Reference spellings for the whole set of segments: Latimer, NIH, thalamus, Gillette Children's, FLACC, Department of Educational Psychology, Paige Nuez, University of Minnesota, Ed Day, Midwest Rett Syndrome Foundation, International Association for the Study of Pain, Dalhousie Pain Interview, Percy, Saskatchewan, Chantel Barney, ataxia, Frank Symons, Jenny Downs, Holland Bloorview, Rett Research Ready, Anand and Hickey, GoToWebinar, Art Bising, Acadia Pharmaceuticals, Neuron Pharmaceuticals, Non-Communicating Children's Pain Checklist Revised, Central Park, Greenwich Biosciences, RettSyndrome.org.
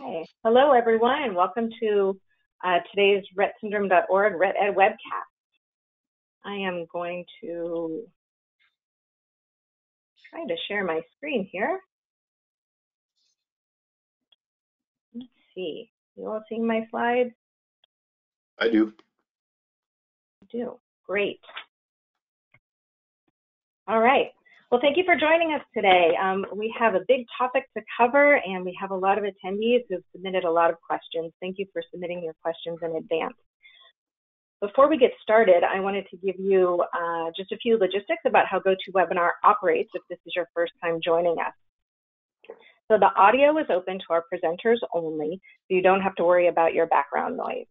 Hi. Hello, everyone, and welcome to today's RettSyndrome.org RettEd webcast. I am going to try to share my screen here. Let's see. You all seeing my slides? I do. You do. Great. All right. Well, thank you for joining us today. We have a big topic to cover, and we have a lot of attendees who have submitted a lot of questions. Thank you for submitting your questions in advance. Before we get started, I wanted to give you just a few logistics about how GoToWebinar operates if this is your first time joining us. So the audio is open to our presenters only, so you don't have to worry about your background noise.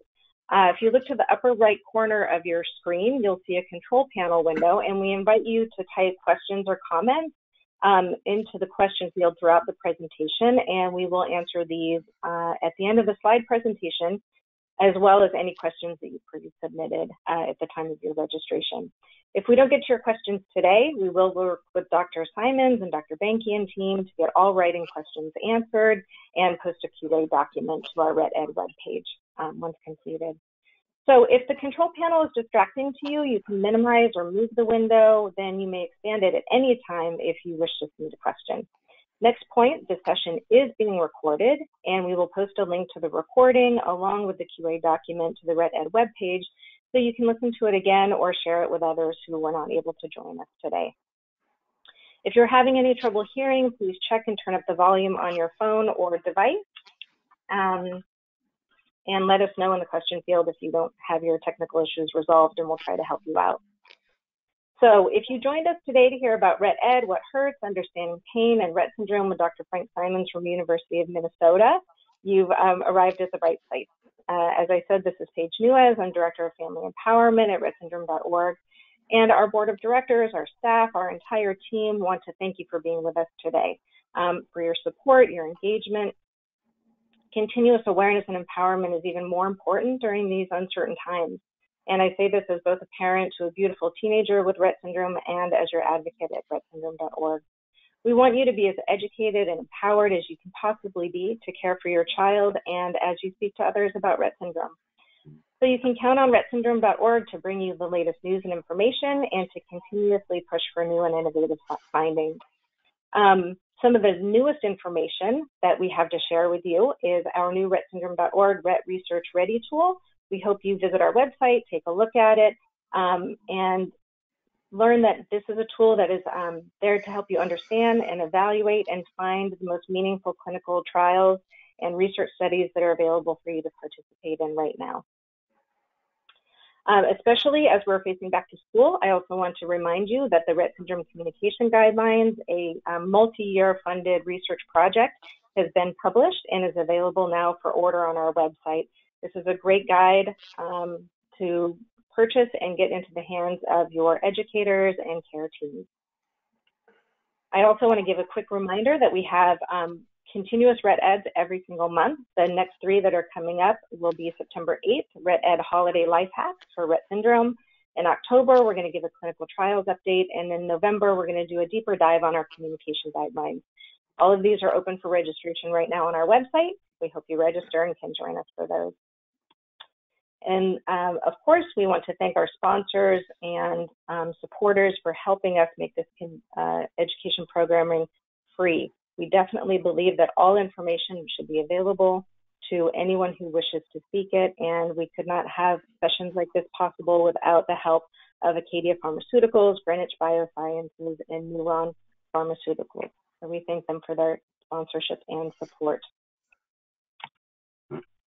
If you look to the upper right corner of your screen, you'll see a control panel window, and we invite you to type questions or comments into the question field throughout the presentation, and we will answer these at the end of the slide presentation, as well as any questions that you pre-submitted at the time of your registration. If we don't get to your questions today, we will work with Dr. Symons and Dr. Benke and team to get all writing questions answered and post a Q&A document to our RettEd webpage once completed. So if the control panel is distracting to you, you can minimize or move the window, then you may expand it at any time if you wish to submit a question. Next point, this session is being recorded, and we will post a link to the recording along with the QA document to the RettEd webpage so you can listen to it again or share it with others who were not able to join us today. If you're having any trouble hearing, please check and turn up the volume on your phone or device, and let us know in the question field if you don't have your technical issues resolved, and we'll try to help you out. So if you joined us today to hear about RettEd, what hurts, understanding pain, and Rett syndrome with Dr. Frank Symons from the University of Minnesota, you've arrived at the right place. As I said, this is Paige Nuez. I'm Director of Family Empowerment at RettSyndrome.org. And our board of directors, our staff, our entire team want to thank you for being with us today, for your support, your engagement. Continuous awareness and empowerment is even more important during these uncertain times. And I say this as both a parent to a beautiful teenager with Rett syndrome and as your advocate at RettSyndrome.org. We want you to be as educated and empowered as you can possibly be to care for your child and as you speak to others about Rett syndrome. So you can count on RettSyndrome.org to bring you the latest news and information and to continuously push for new and innovative findings. Some of the newest information that we have to share with you is our new RettSyndrome.org Rett Research Ready tool. We hope you visit our website, take a look at it, and learn that this is a tool that is there to help you understand and evaluate and find the most meaningful clinical trials and research studies that are available for you to participate in right now. Especially as we're facing back to school, I also want to remind you that the Rett Syndrome Communication Guidelines, a multi-year funded research project, has been published and is available now for order on our website. This is a great guide to purchase and get into the hands of your educators and care teams. I also want to give a quick reminder that we have continuous RettEds every single month. The next three that are coming up will be September 8th, RettEd Holiday Life Hacks for Rett Syndrome. In October, we're going to give a clinical trials update, and in November, we're going to do a deeper dive on our communication guidelines. All of these are open for registration right now on our website. We hope you register and can join us for those. And of course, we want to thank our sponsors and supporters for helping us make this education programming free. We definitely believe that all information should be available to anyone who wishes to seek it, and we could not have sessions like this possible without the help of Acadia Pharmaceuticals, Greenwich Biosciences, and Neuron Pharmaceuticals. So we thank them for their sponsorship and support.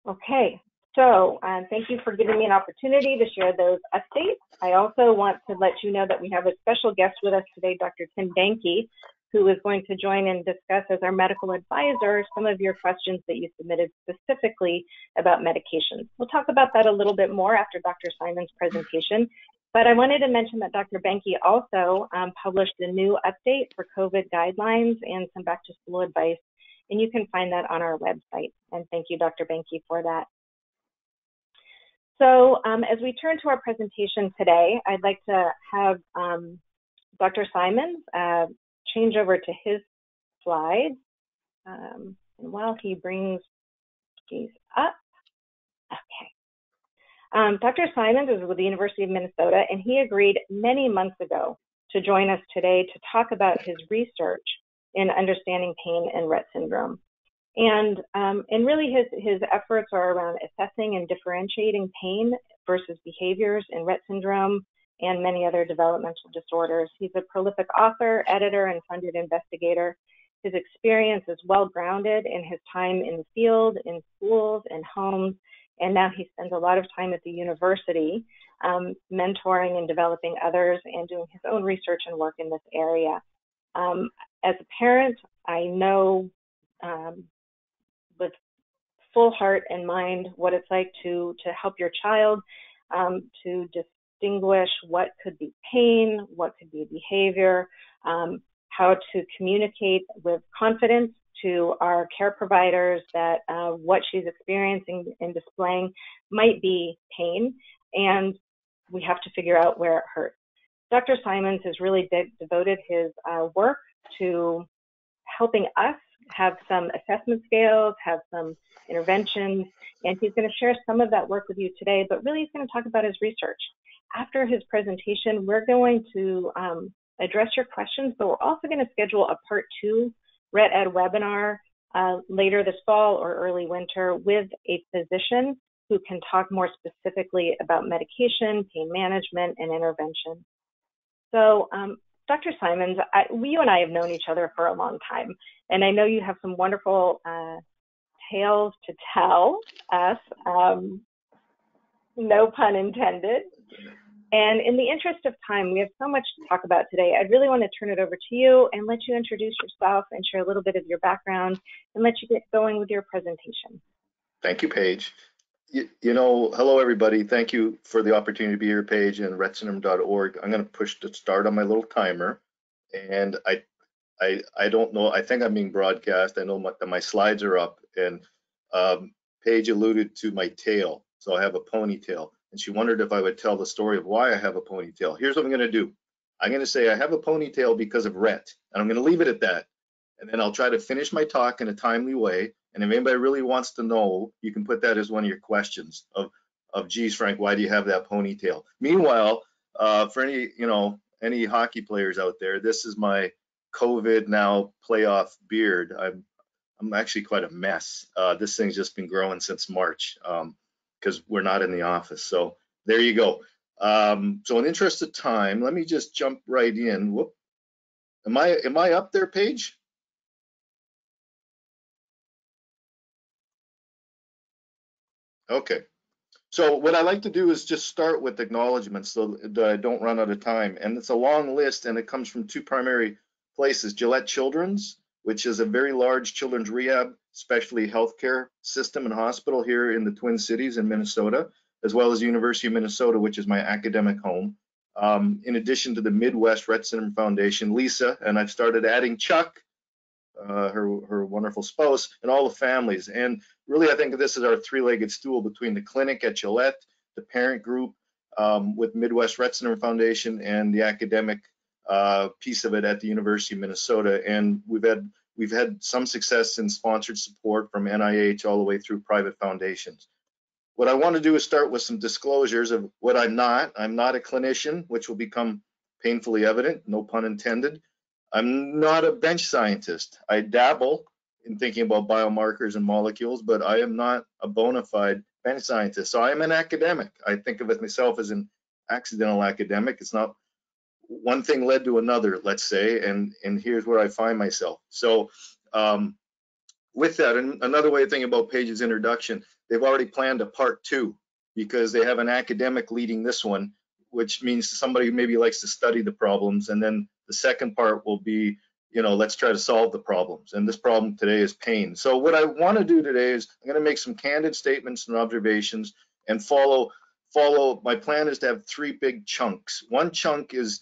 Okay, so thank you for giving me an opportunity to share those updates. I also want to let you know that we have a special guest with us today, Dr. Tim Benke, who is going to join and discuss as our medical advisor some of your questions that you submitted specifically about medications. We'll talk about that a little bit more after Dr. Symons' presentation, but I wanted to mention that Dr. Benke also published a new update for COVID guidelines and some back-to-school advice, and you can find that on our website. And thank you, Dr. Benke, for that. So as we turn to our presentation today, I'd like to have Dr. Symons change over to his slide. And while he brings gaze up. Okay. Dr. Symons is with the University of Minnesota, and he agreed many months ago to join us today to talk about his research in understanding pain and Rett syndrome. And really his efforts are around assessing and differentiating pain versus behaviors in Rett syndrome and many other developmental disorders. He's a prolific author, editor, and funded investigator. His experience is well grounded in his time in the field, in schools, in homes, and now he spends a lot of time at the university mentoring and developing others and doing his own research and work in this area. As a parent, I know with full heart and mind what it's like to help your child to distinguish what could be pain, what could be behavior, how to communicate with confidence to our care providers that what she's experiencing and displaying might be pain, and we have to figure out where it hurts. Dr. Symons has really devoted his work to helping us have some assessment scales, have some interventions, and he's going to share some of that work with you today, but really he's going to talk about his research. After his presentation, we're going to address your questions, but we're also going to schedule a part two RettEd webinar later this fall or early winter with a physician who can talk more specifically about medication, pain management, and intervention. So Dr. Symons, you and I have known each other for a long time, and I know you have some wonderful tales to tell us, no pun intended. And in the interest of time, we have so much to talk about today. I really want to turn it over to you and let you introduce yourself and share a little bit of your background and let you get going with your presentation. Thank you, Paige. You know, hello, everybody. Thank you for the opportunity to be here, Paige, and RettSyndrome.org. I'm going to push to start on my little timer. And I don't know. I think I'm being broadcast. I know my slides are up. And Paige alluded to my tail. So I have a ponytail. And she wondered if I would tell the story of why I have a ponytail. Here's what I'm going to do. I'm going to say I have a ponytail because of Rett, and I'm going to leave it at that. And then I'll try to finish my talk in a timely way. And if anybody really wants to know, you can put that as one of your questions of geez, Frank, why do you have that ponytail? Meanwhile, for any hockey players out there, this is my COVID now playoff beard. I'm actually quite a mess. This thing's just been growing since March. Because we're not in the office. So there you go. So in the interest of time, let me just jump right in. Whoop. Am I up there, Paige? Okay. So what I like to do is just start with acknowledgments so that I don't run out of time. And it's a long list, and it comes from two primary places, Gillette Children's, which is a very large children's rehab specialty healthcare system and hospital here in the Twin Cities in Minnesota, as well as the University of Minnesota, which is my academic home. In addition to the Midwest Rett Syndrome Foundation, Lisa, and I've started adding Chuck, her wonderful spouse, and all the families. And really, I think this is our three-legged stool between the clinic at Gillette, the parent group with Midwest Rett Syndrome Foundation, and the academic piece of it at the University of Minnesota. And we've had some success in sponsored support from NIH all the way through private foundations. What I want to do is start with some disclosures of what I'm not. I'm not a clinician, which will become painfully evident, no pun intended. I'm not a bench scientist. I dabble in thinking about biomarkers and molecules, but I am not a bona fide bench scientist. So I am an academic. I think of myself as an accidental academic. It's not one thing led to another, let's say, and here's where I find myself. So with that, and another way of thinking about Paige's introduction, they've already planned a part two because they have an academic leading this one, which means somebody who maybe likes to study the problems. And then the second part will be, you know, let's try to solve the problems. And this problem today is pain. So what I want to do today is I'm going to make some candid statements and observations and follow. My plan is to have three big chunks. One chunk is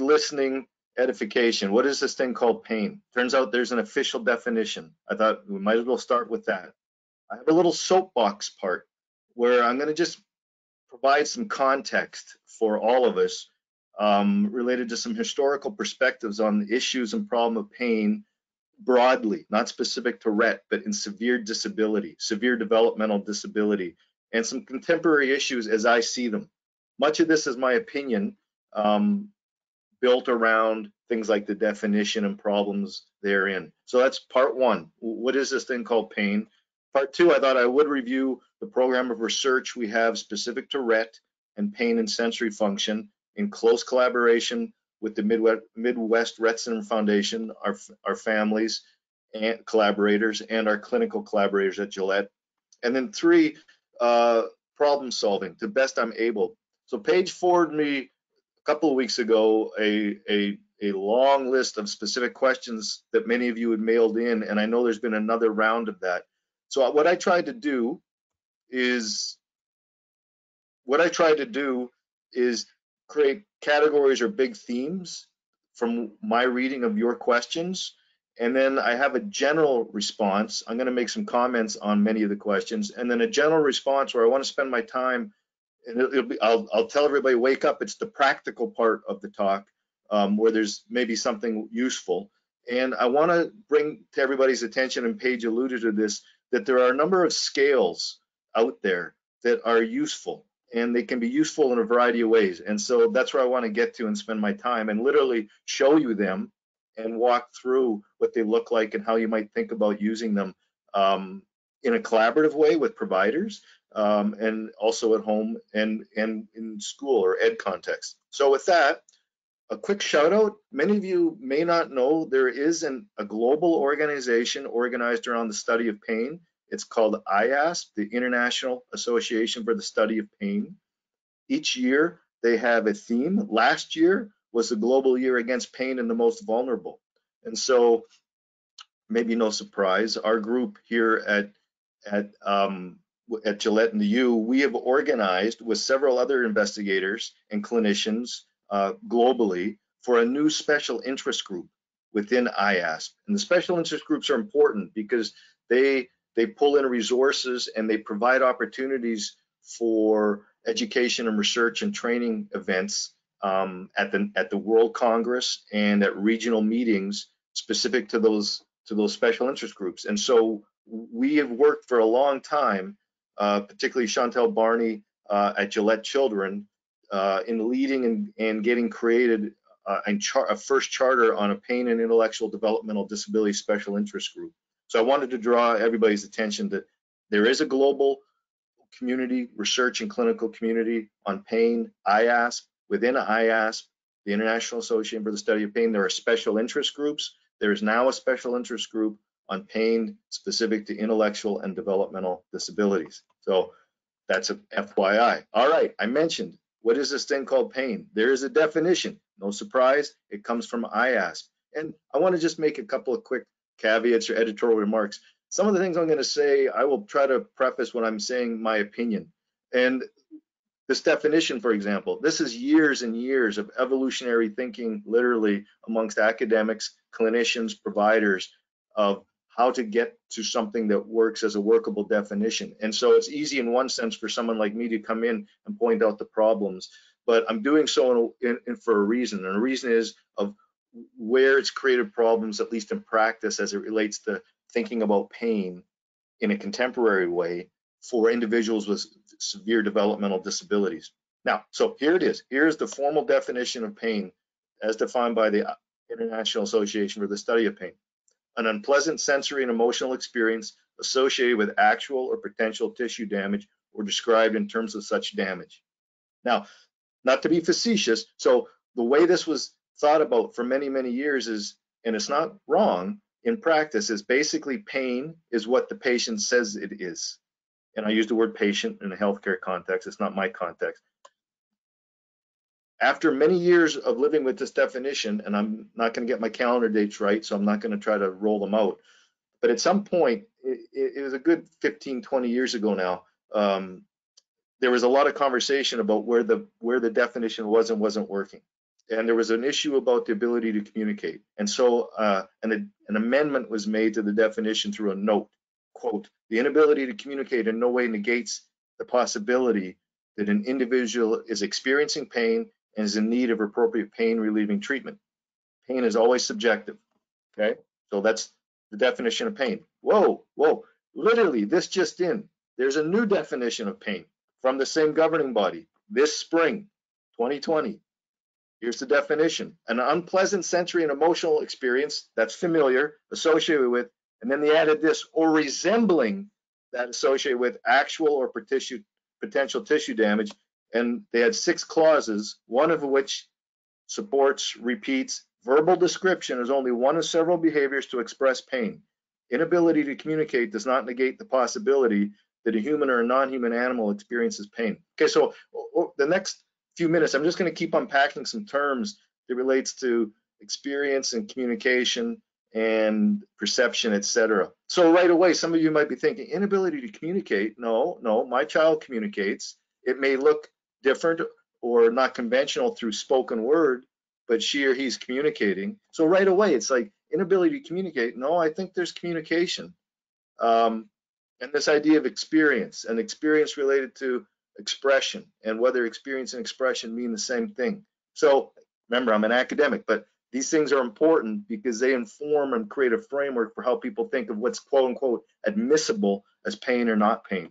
listening edification. What is this thing called pain? Turns out there's an official definition. I thought we might as well start with that. I have a little soapbox part where I'm going to just provide some context for all of us related to some historical perspectives on the issues and problem of pain broadly, not specific to Rett, but in severe disability, severe developmental disability, and some contemporary issues as I see them. Much of this is my opinion, built around things like the definition and problems therein. So that's part one, what is this thing called pain? Part two, I thought I would review the program of research we have specific to Rett and pain and sensory function in close collaboration with the Midwest Rett Syndrome Foundation, our families and collaborators, and our clinical collaborators at Gillette. And then three, problem solving, to best I'm able. So Paige forwarded me a couple of weeks ago a long list of specific questions that many of you had mailed in, and I know there's been another round of that. So what I tried to do is, create categories or big themes from my reading of your questions, and then I have a general response. I'm going to make some comments on many of the questions, and then a general response where I want to spend my time, and I'll tell everybody, wake up, it's the practical part of the talk, where there's maybe something useful. And I want to bring to everybody's attention, and Paige alluded to this, that there are a number of scales out there that are useful, and they can be useful in a variety of ways. And so that's where I want to get to and spend my time and literally show you them and walk through what they look like and how you might think about using them in a collaborative way with providers, and also at home and in school or ed context. So with that, a quick shout out. Many of you may not know there is a global organization organized around the study of pain. It's called IASP, the International Association for the Study of Pain. Each year they have a theme. Last year was the Global Year Against Pain and the Most Vulnerable. And so, maybe no surprise, our group here at Gillette and the U, we have organized with several other investigators and clinicians globally for a new special interest group within IASP. And the special interest groups are important because they pull in resources and they provide opportunities for education and research and training events at the World Congress and at regional meetings specific to those special interest groups. And so we have worked for a long time, particularly Chantel Barney at Gillette Children's, in leading and getting created a first charter on a pain and intellectual developmental disability special interest group. So I wanted to draw everybody's attention that there is a global community, research and clinical community on pain, IASP. Within IASP, the International Association for the Study of Pain, there are special interest groups. There is now a special interest group on pain specific to intellectual and developmental disabilities. So that's an FYI. All right, I mentioned, what is this thing called pain? There is a definition, no surprise, it comes from IASP. And I wanna just make a couple of quick caveats or editorial remarks. Some of the things I'm going to say, I will try to preface when I'm saying my opinion. And this definition, for example, this is years and years of evolutionary thinking, literally amongst academics, clinicians, providers, of how to get to something that works as a workable definition. And so it's easy in one sense for someone like me to come in and point out the problems, but I'm doing so for a reason. And the reason is of where it's created problems, at least in practice, as it relates to thinking about pain in a contemporary way for individuals with severe developmental disabilities. Now, so here it is. Here's the formal definition of pain as defined by the International Association for the Study of Pain. An unpleasant sensory and emotional experience associated with actual or potential tissue damage or described in terms of such damage. Now, not to be facetious, so the way this was thought about for many, many years is, and it's not wrong in practice, is basically pain is what the patient says it is. And I use the word patient in a healthcare context, it's not my context. After many years of living with this definition, and I'm not gonna get my calendar dates right, so I'm not gonna try to roll them out, but at some point, it was a good 15, 20 years ago now, there was a lot of conversation about where the definition was and wasn't working. And there was an issue about the ability to communicate. And so an amendment was made to the definition through a note, quote, the inability to communicate in no way negates the possibility that an individual is experiencing pain and is in need of appropriate pain relieving treatment. Pain is always subjective, okay? So that's the definition of pain. Whoa, whoa, literally this just in. There's a new definition of pain from the same governing body this spring, 2020. Here's the definition: an unpleasant sensory and emotional experience that's familiar, associated with, and then they added this, or resembling that associated with actual or potential tissue damage. And they had 6 clauses, one of which supports, repeats, verbal description is only one of several behaviors to express pain. Inability to communicate does not negate the possibility that a human or a non-human animal experiences pain. Okay, so the next few minutes, I'm just going to keep unpacking some terms that relates to experience and communication and perception, etc. So right away, some of you might be thinking, inability to communicate. No, my child communicates. It may look different or not conventional through spoken word, but she or he's communicating. So right away, it's like inability to communicate. No, I think there's communication. And this idea of experience, and experience related to expression, and whether experience and expression mean the same thing. So remember, I'm an academic, but these things are important because they inform and create a framework for how people think of what's quote unquote admissible as pain or not pain.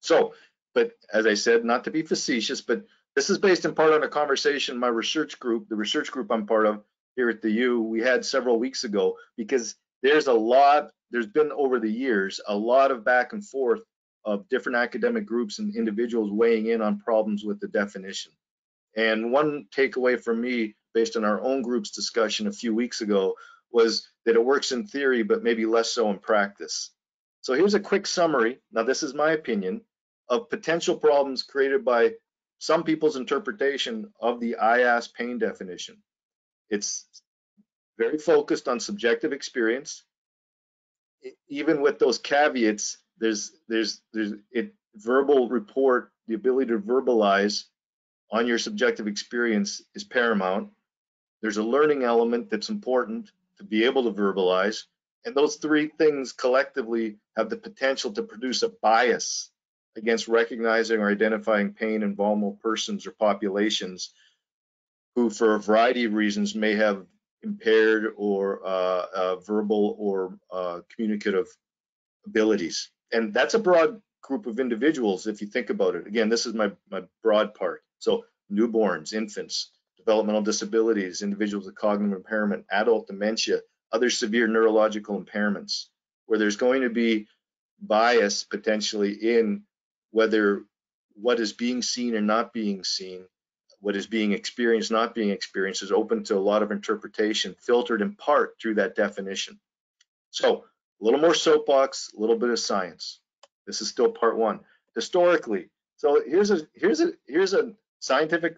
So, but as I said, not to be facetious, but this is based in part on a conversation my research group, the research group I'm part of here at the U, we had several weeks ago, because there's been over the years, a lot of back and forth of different academic groups and individuals weighing in on problems with the definition. And one takeaway for me, based on our own group's discussion a few weeks ago, was that it works in theory, but maybe less so in practice. So here's a quick summary, now this is my opinion, of potential problems created by some people's interpretation of the IAS pain definition. It's very focused on subjective experience. Even with those caveats, there's verbal report, the ability to verbalize on your subjective experience is paramount. There's a learning element that's important to be able to verbalize. And those three things collectively have the potential to produce a bias against recognizing or identifying pain in vulnerable persons or populations who, for a variety of reasons, may have impaired or verbal or communicative abilities. And that's a broad group of individuals if you think about it. Again, this is my broad part. So newborns, infants, developmental disabilities, individuals with cognitive impairment, adult dementia, other severe neurological impairments, where there's going to be bias potentially in whether what is being seen or not being seen, what is being experienced, not being experienced, is open to a lot of interpretation, filtered in part through that definition. So a little more soapbox, a little bit of science. This is still part one. Historically, so here's a scientific,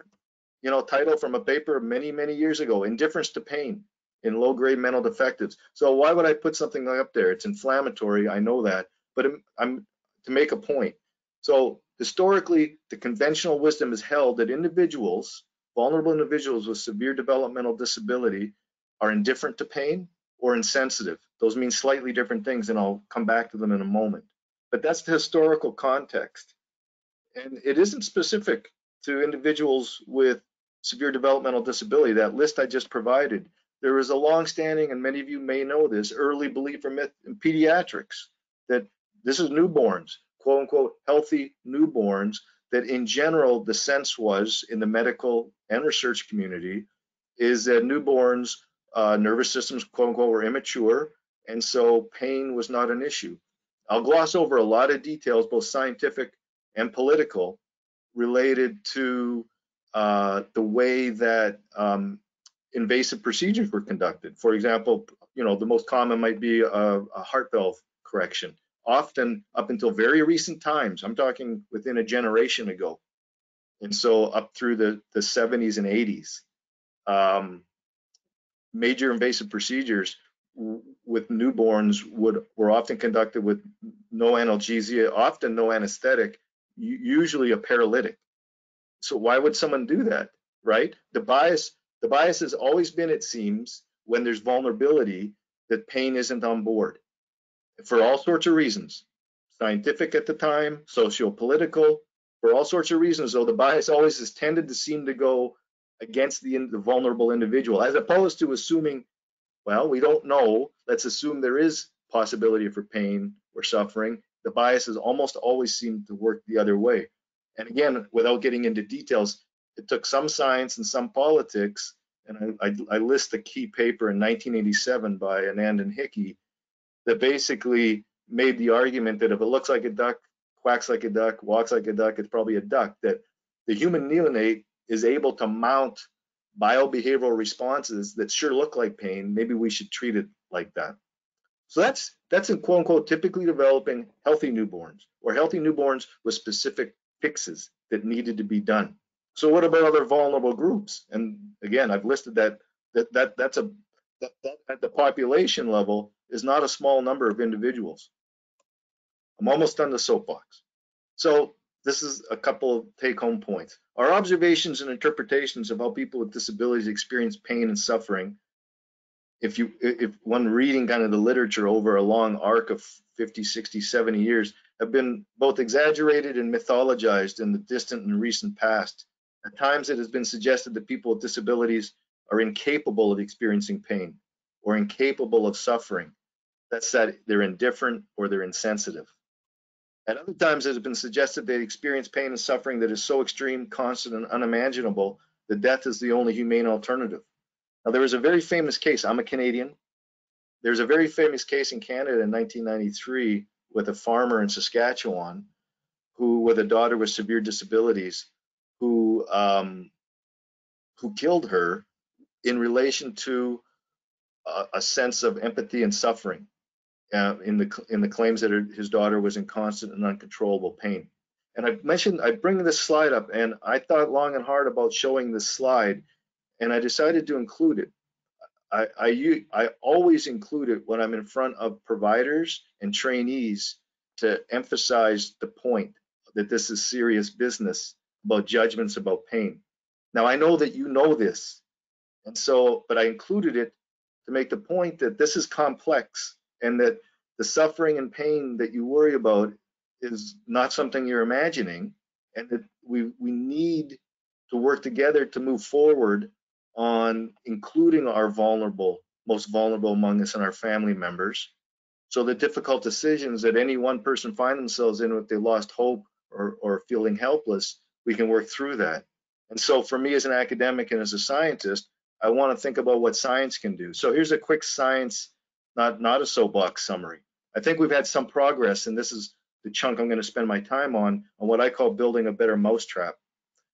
title from a paper many years ago, Indifference to Pain in Low-Grade Mental Defectives. So why would I put something like up there? It's inflammatory, I know that, but I'm to make a point. So historically, the conventional wisdom is held that individuals, vulnerable individuals with severe developmental disability, are indifferent to pain or insensitive. Those mean slightly different things, and I'll come back to them in a moment. But that's the historical context. And it isn't specific to individuals with severe developmental disability. That list I just provided, there is a long-standing, and many of you may know this, early belief or myth in pediatrics that this is newborns, quote unquote, healthy newborns, that in general, the sense was in the medical and research community is that newborns' nervous systems, quote unquote, were immature, and so pain was not an issue. I'll gloss over a lot of details, both scientific and political, related to the way that invasive procedures were conducted. For example, the most common might be a heart valve correction. Often, up until very recent times, I'm talking within a generation ago, and so up through the 70s and 80s, major invasive procedures with newborns were often conducted with no analgesia, often no anesthetic, usually a paralytic. So why would someone do that, right? The bias has always been, it seems, when there's vulnerability, that pain isn't on board for all sorts of reasons, scientific at the time, socio-political, for all sorts of reasons, though the bias always has tended to seem to go against the vulnerable individual, as opposed to assuming Well, we don't know. Let's assume there is possibility for pain or suffering. The biases almost always seem to work the other way. And again, without getting into details, it took some science and some politics. And I list a key paper in 1987 by Anand and Hickey that basically made the argument that if it looks like a duck, quacks like a duck, walks like a duck, it's probably a duck, that the human neonate is able to mount biobehavioral responses that sure look like pain. Maybe we should treat it like that. So that's in quote unquote typically developing healthy newborns or healthy newborns with specific fixes that needed to be done. So what about other vulnerable groups? And again, I've listed that at the population level is not a small number of individuals. I'm almost done the soapbox. So this is a couple of take-home points. Our observations and interpretations of how people with disabilities experience pain and suffering, if one reading kind of the literature over a long arc of 50, 60, 70 years, have been both exaggerated and mythologized in the distant and recent past. At times it has been suggested that people with disabilities are incapable of experiencing pain or incapable of suffering. That's that they're indifferent or they're insensitive. At other times, it has been suggested they experience pain and suffering that is so extreme, constant, and unimaginable that death is the only humane alternative. Now, there was a very famous case. I'm a Canadian. There's a very famous case in Canada in 1993 with a farmer in Saskatchewan who, with a daughter with severe disabilities, who killed her in relation to a sense of empathy and suffering. In the claims that his daughter was in constant and uncontrollable pain. And I bring this slide up, and I thought long and hard about showing this slide, and I decided to include it. I always include it when I'm in front of providers and trainees to emphasize the point that this is serious business about judgments about pain. Now, I know that you know this, and so, but I included it to make the point that this is complex, and that the suffering and pain that you worry about is not something you're imagining, and that we need to work together to move forward on including our vulnerable, most vulnerable among us and our family members. So the difficult decisions that any one person finds themselves in if they lost hope or feeling helpless, we can work through that. And so for me as an academic and as a scientist, I want to think about what science can do. So here's a quick science, not a soapbox summary. I think we've had some progress, and this is the chunk I'm going to spend my time on what I call building a better mousetrap.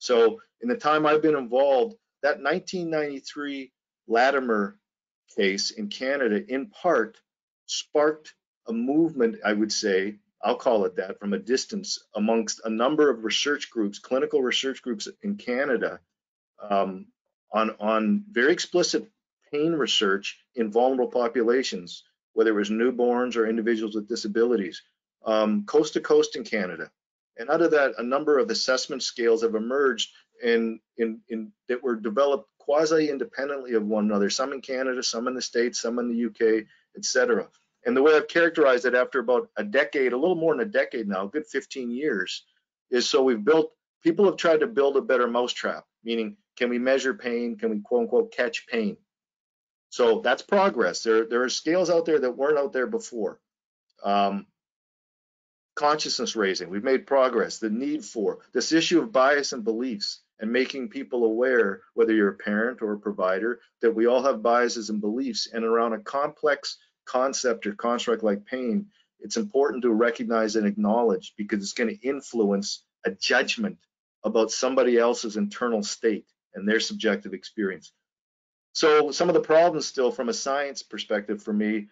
So in the time I've been involved, that 1993 Latimer case in Canada in part sparked a movement, I would say, I'll call it that, from a distance amongst a number of research groups, clinical research groups in Canada on very explicit pain research in vulnerable populations, whether it was newborns or individuals with disabilities, coast to coast in Canada. And out of that, a number of assessment scales have emerged in that were developed quasi-independently of one another, some in Canada, some in the States, some in the UK, et cetera. And the way I've characterized it after about a decade, a little more than a decade now, a good 15 years, is so we've built, people have tried to build a better mousetrap, meaning can we measure pain? Can we quote unquote catch pain? So that's progress. There are scales out there that weren't out there before. Consciousness raising, we've made progress. The need for this issue of bias and beliefs and making people aware, whether you're a parent or a provider, that we all have biases and beliefs, and around a complex concept or construct like pain, it's important to recognize and acknowledge because it's going to influence a judgment about somebody else's internal state and their subjective experience. So some of the problems still from a science perspective for me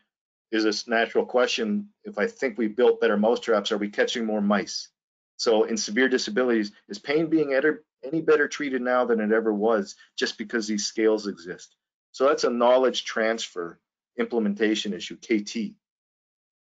is this natural question. If I think we built better mousetraps, are we catching more mice? So in severe disabilities, is pain being any better treated now than it ever was just because these scales exist? So that's a knowledge transfer implementation issue, KT.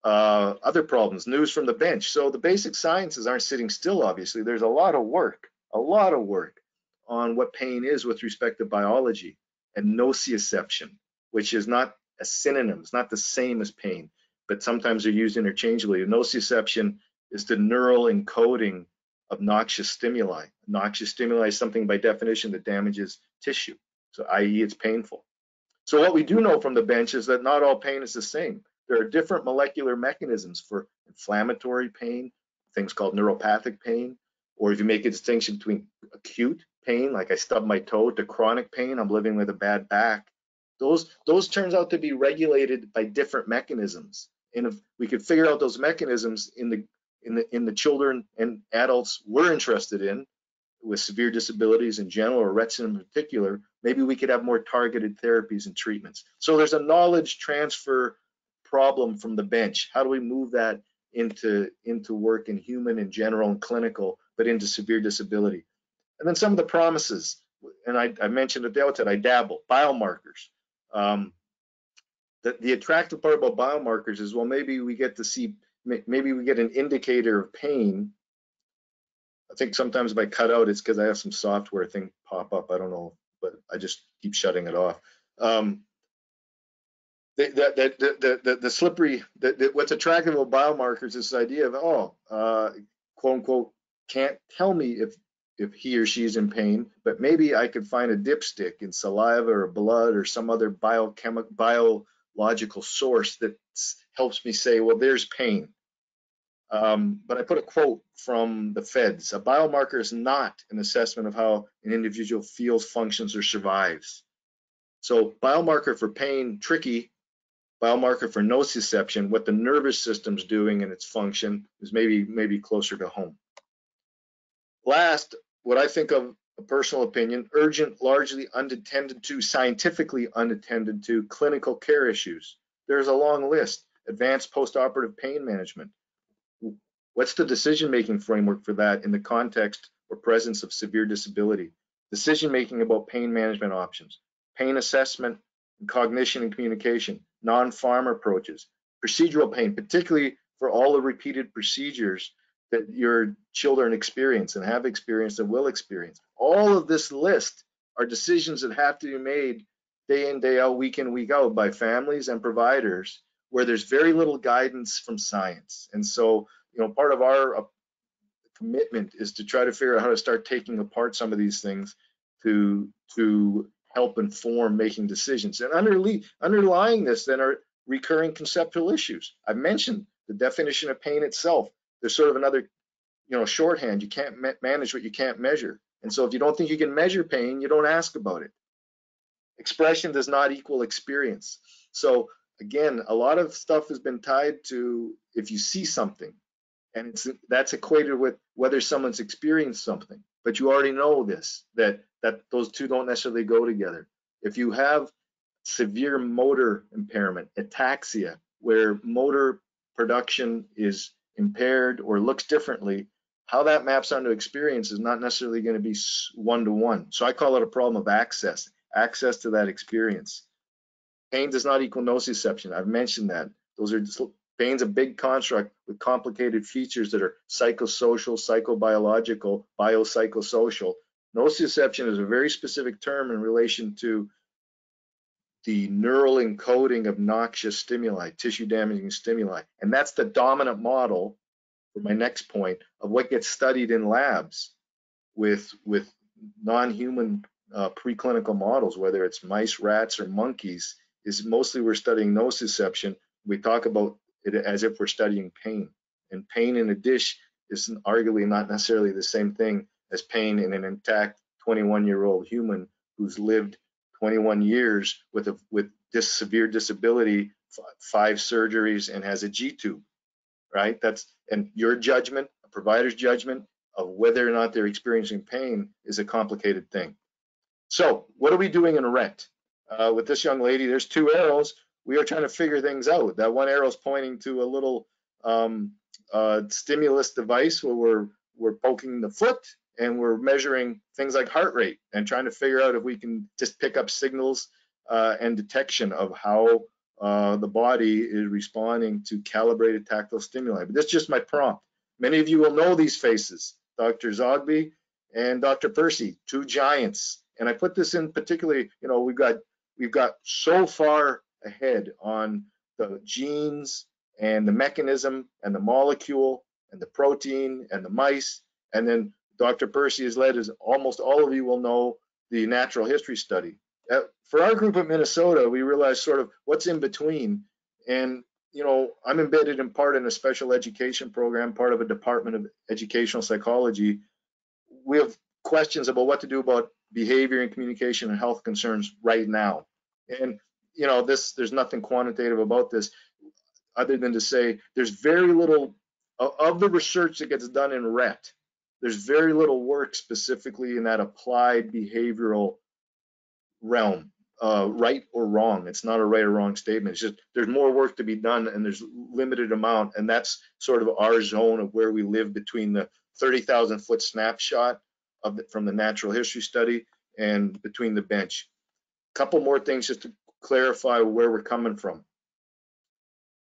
Other problems, news from the bench. So the basic sciences aren't sitting still, obviously. There's a lot of work on what pain is with respect to biology. And nociception, which is not a synonym, it's not the same as pain, but sometimes they're used interchangeably. Nociception is the neural encoding of noxious stimuli. Noxious stimuli is something by definition that damages tissue, so i.e. it's painful. So what we do know from the bench is that not all pain is the same. There are different molecular mechanisms for inflammatory pain, things called neuropathic pain, or if you make a distinction between acute pain, like I stubbed my toe, to chronic pain, I'm living with a bad back. Those turns out to be regulated by different mechanisms. And if we could figure out those mechanisms in the children and adults we're interested in, with severe disabilities in general or Rett syndrome in particular, maybe we could have more targeted therapies and treatments. So there's a knowledge transfer problem from the bench. How do we move that into work in human and general and clinical, but into severe disability? And then some of the promises, and I mentioned at the outset, I dabble, biomarkers. The attractive part about biomarkers is, well, maybe we get to see, maybe we get an indicator of pain. I think sometimes if I cut out, it's because I have some software thing pop up, I don't know, but I just keep shutting it off. What's attractive about biomarkers is this idea of, quote unquote, can't tell me if he or she's in pain, but maybe I could find a dipstick in saliva or blood or some other biological source that helps me say, well, there's pain. But I put a quote from the feds: a biomarker is not an assessment of how an individual feels, functions, or survives. So biomarker for pain, tricky. Biomarker for nociception, what the nervous system's doing and its function, is maybe closer to home. Last, what I think of, a personal opinion, urgent, largely unattended to, scientifically unattended to clinical care issues. There's a long list: advanced postoperative pain management. What's the decision-making framework for that in the context or presence of severe disability? Decision-making about pain management options, pain assessment, and cognition and communication, non-pharm approaches, procedural pain, particularly for all the repeated procedures that your children experience and have experienced and will experience. All of this list are decisions that have to be made day in, day out, week in, week out by families and providers, where there's very little guidance from science. And so, you know, part of our commitment is to try to figure out how to start taking apart some of these things to help inform making decisions. And underlying this then are recurring conceptual issues. I mentioned the definition of pain itself. There's sort of another, you know, shorthand: you can't manage what you can't measure. And so if you don't think you can measure pain, you don't ask about it. Expression does not equal experience. So again, a lot of stuff has been tied to if you see something, and that's equated with whether someone's experienced something. But you already know this, that those two don't necessarily go together. If you have severe motor impairment, ataxia, where motor production is impaired or looks differently, how that maps onto experience is not necessarily going to be one-to-one. So I call it a problem of access to that experience. Pain does not equal nociception. I've mentioned that. Pain's a big construct with complicated features that are psychosocial, psychobiological, biopsychosocial. Nociception is a very specific term in relation to the neural encoding of noxious stimuli, tissue damaging stimuli. And that's the dominant model, for my next point, of what gets studied in labs with non-human preclinical models, whether it's mice, rats, or monkeys, is mostly we're studying nociception. We talk about it as if we're studying pain. And pain in a dish is arguably not necessarily the same thing as pain in an intact 21-year-old human who's lived 21 years with this severe disability, 5 surgeries, and has a G-tube, right? And your judgment, a provider's judgment of whether or not they're experiencing pain is a complicated thing. So what are we doing in Rett? With this young lady, there's 2 arrows. We are trying to figure things out. That one arrow is pointing to a little stimulus device where we're poking the foot, and we're measuring things like heart rate and trying to figure out if we can just pick up signals and detection of how the body is responding to calibrated tactile stimuli. But that's just my prompt. Many of you will know these faces, Dr. Zoghbi and Dr. Percy, 2 giants. And I put this in particularly, you know, we've got so far ahead on the genes and the mechanism and the molecule and the protein and the mice. And then Dr. Percy has led, as almost all of you will know, the natural history study. For our group in Minnesota, we realized sort of what's in between. And, you know, I'm embedded in part in a special education program, part of a department of educational psychology. We have questions about what to do about behavior and communication and health concerns right now. And, you know, this, there's nothing quantitative about this other than to say there's very little of the research that gets done in Rett. There's very little work specifically in that applied behavioral realm, right or wrong. It's not a right or wrong statement. It's just there's more work to be done and there's limited amount. And that's sort of our zone of where we live between the 30,000 foot snapshot of the, from the natural history study and between the bench. A couple more things just to clarify where we're coming from.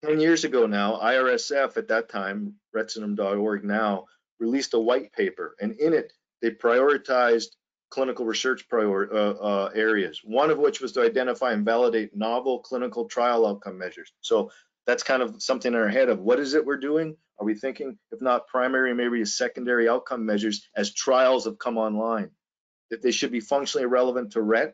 10 years ago now, IRSF at that time, RettSyndrome.org now, released a white paper, and in it they prioritized clinical research areas, one of which was to identify and validate novel clinical trial outcome measures. So that's kind of something in our head of what is it we're doing? Are we thinking, if not primary, maybe secondary outcome measures as trials have come online, that they should be functionally relevant to Rett,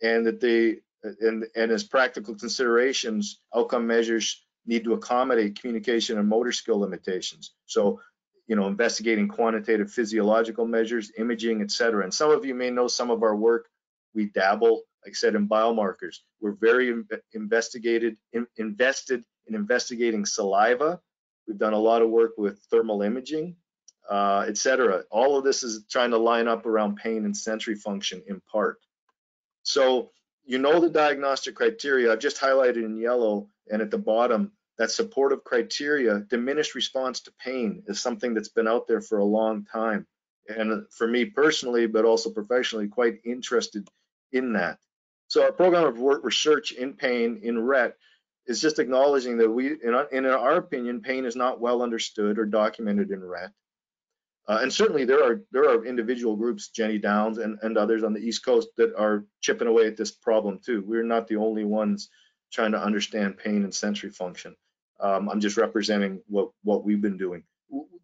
and that they, and as practical considerations, outcome measures need to accommodate communication and motor skill limitations. So, you know, investigating quantitative physiological measures, imaging, et cetera. And some of you may know some of our work. We dabble, like I said, in biomarkers. We're very invested in investigating saliva. We've done a lot of work with thermal imaging, et cetera. All of this is trying to line up around pain and sensory function in part. So, you know, the diagnostic criteria I've just highlighted in yellow, and at the bottom, that supportive criteria, diminished response to pain, is something that's been out there for a long time. And for me personally, but also professionally, quite interested in that. So our program of work research in pain in Rett is just acknowledging that we, in our opinion, pain is not well understood or documented in Rett. And certainly there are individual groups, Jenny Downs and others on the East Coast, that are chipping away at this problem too. We're not the only ones trying to understand pain and sensory function. I'm just representing what we've been doing.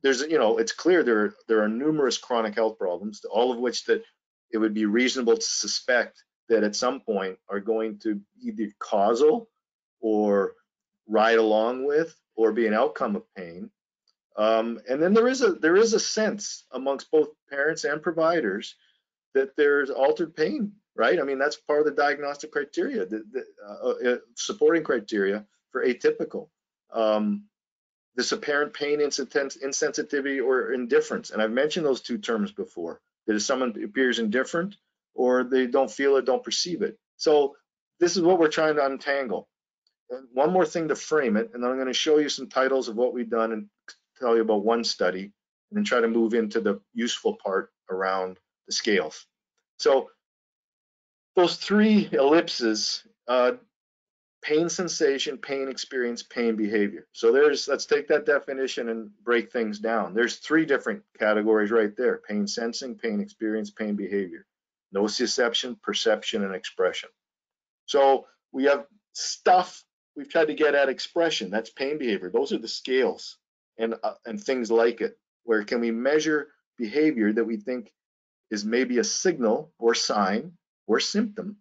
There's, you know, it's clear there are numerous chronic health problems, all of which that it would be reasonable to suspect that at some point are going to either causal or ride along with or be an outcome of pain. And then there is a sense amongst both parents and providers that there's altered pain, right? I mean, that's part of the diagnostic criteria, the supporting criteria for atypical. This apparent pain insensitivity or indifference. And I've mentioned those two terms before, that if someone appears indifferent or they don't feel it, don't perceive it. So this is what we're trying to untangle. And one more thing to frame it, and then I'm going to show you some titles of what we've done and tell you about one study, and then try to move into the useful part around the scales. So those three ellipses, pain sensation, pain experience, pain behavior. So there's, let's take that definition and break things down. There's three different categories right there: pain sensing, pain experience, pain behavior, nociception, perception, and expression. So we have stuff, we've tried to get at expression, that's pain behavior. Those are the scales and things like it, where can we measure behavior that we think is maybe a signal or sign or symptom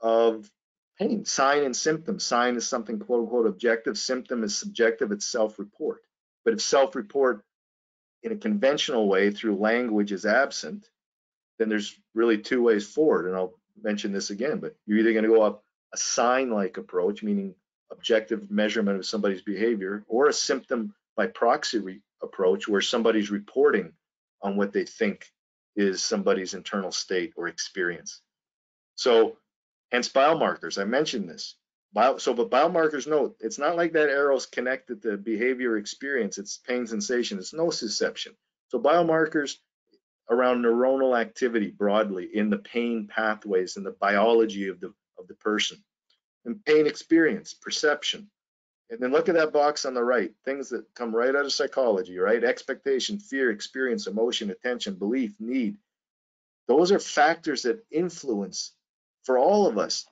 of pain. Sign and symptom. Sign is something quote unquote objective. Symptom is subjective. It's self-report. But if self-report in a conventional way through language is absent, then there's really two ways forward. And I'll mention this again, but you're either going to go up a sign-like approach, meaning objective measurement of somebody's behavior, or a symptom by proxy approach, where somebody's reporting on what they think is somebody's internal state or experience. So, hence biomarkers. I mentioned this. But biomarkers, note, it's not like that arrow's connected to behavior experience. It's pain sensation. It's nociception. So biomarkers around neuronal activity broadly in the pain pathways and the biology of the person. And pain experience, perception. And then look at that box on the right. Things that come right out of psychology, right? Expectation, fear, experience, emotion, attention, belief, need. Those are factors that influence, for all of us,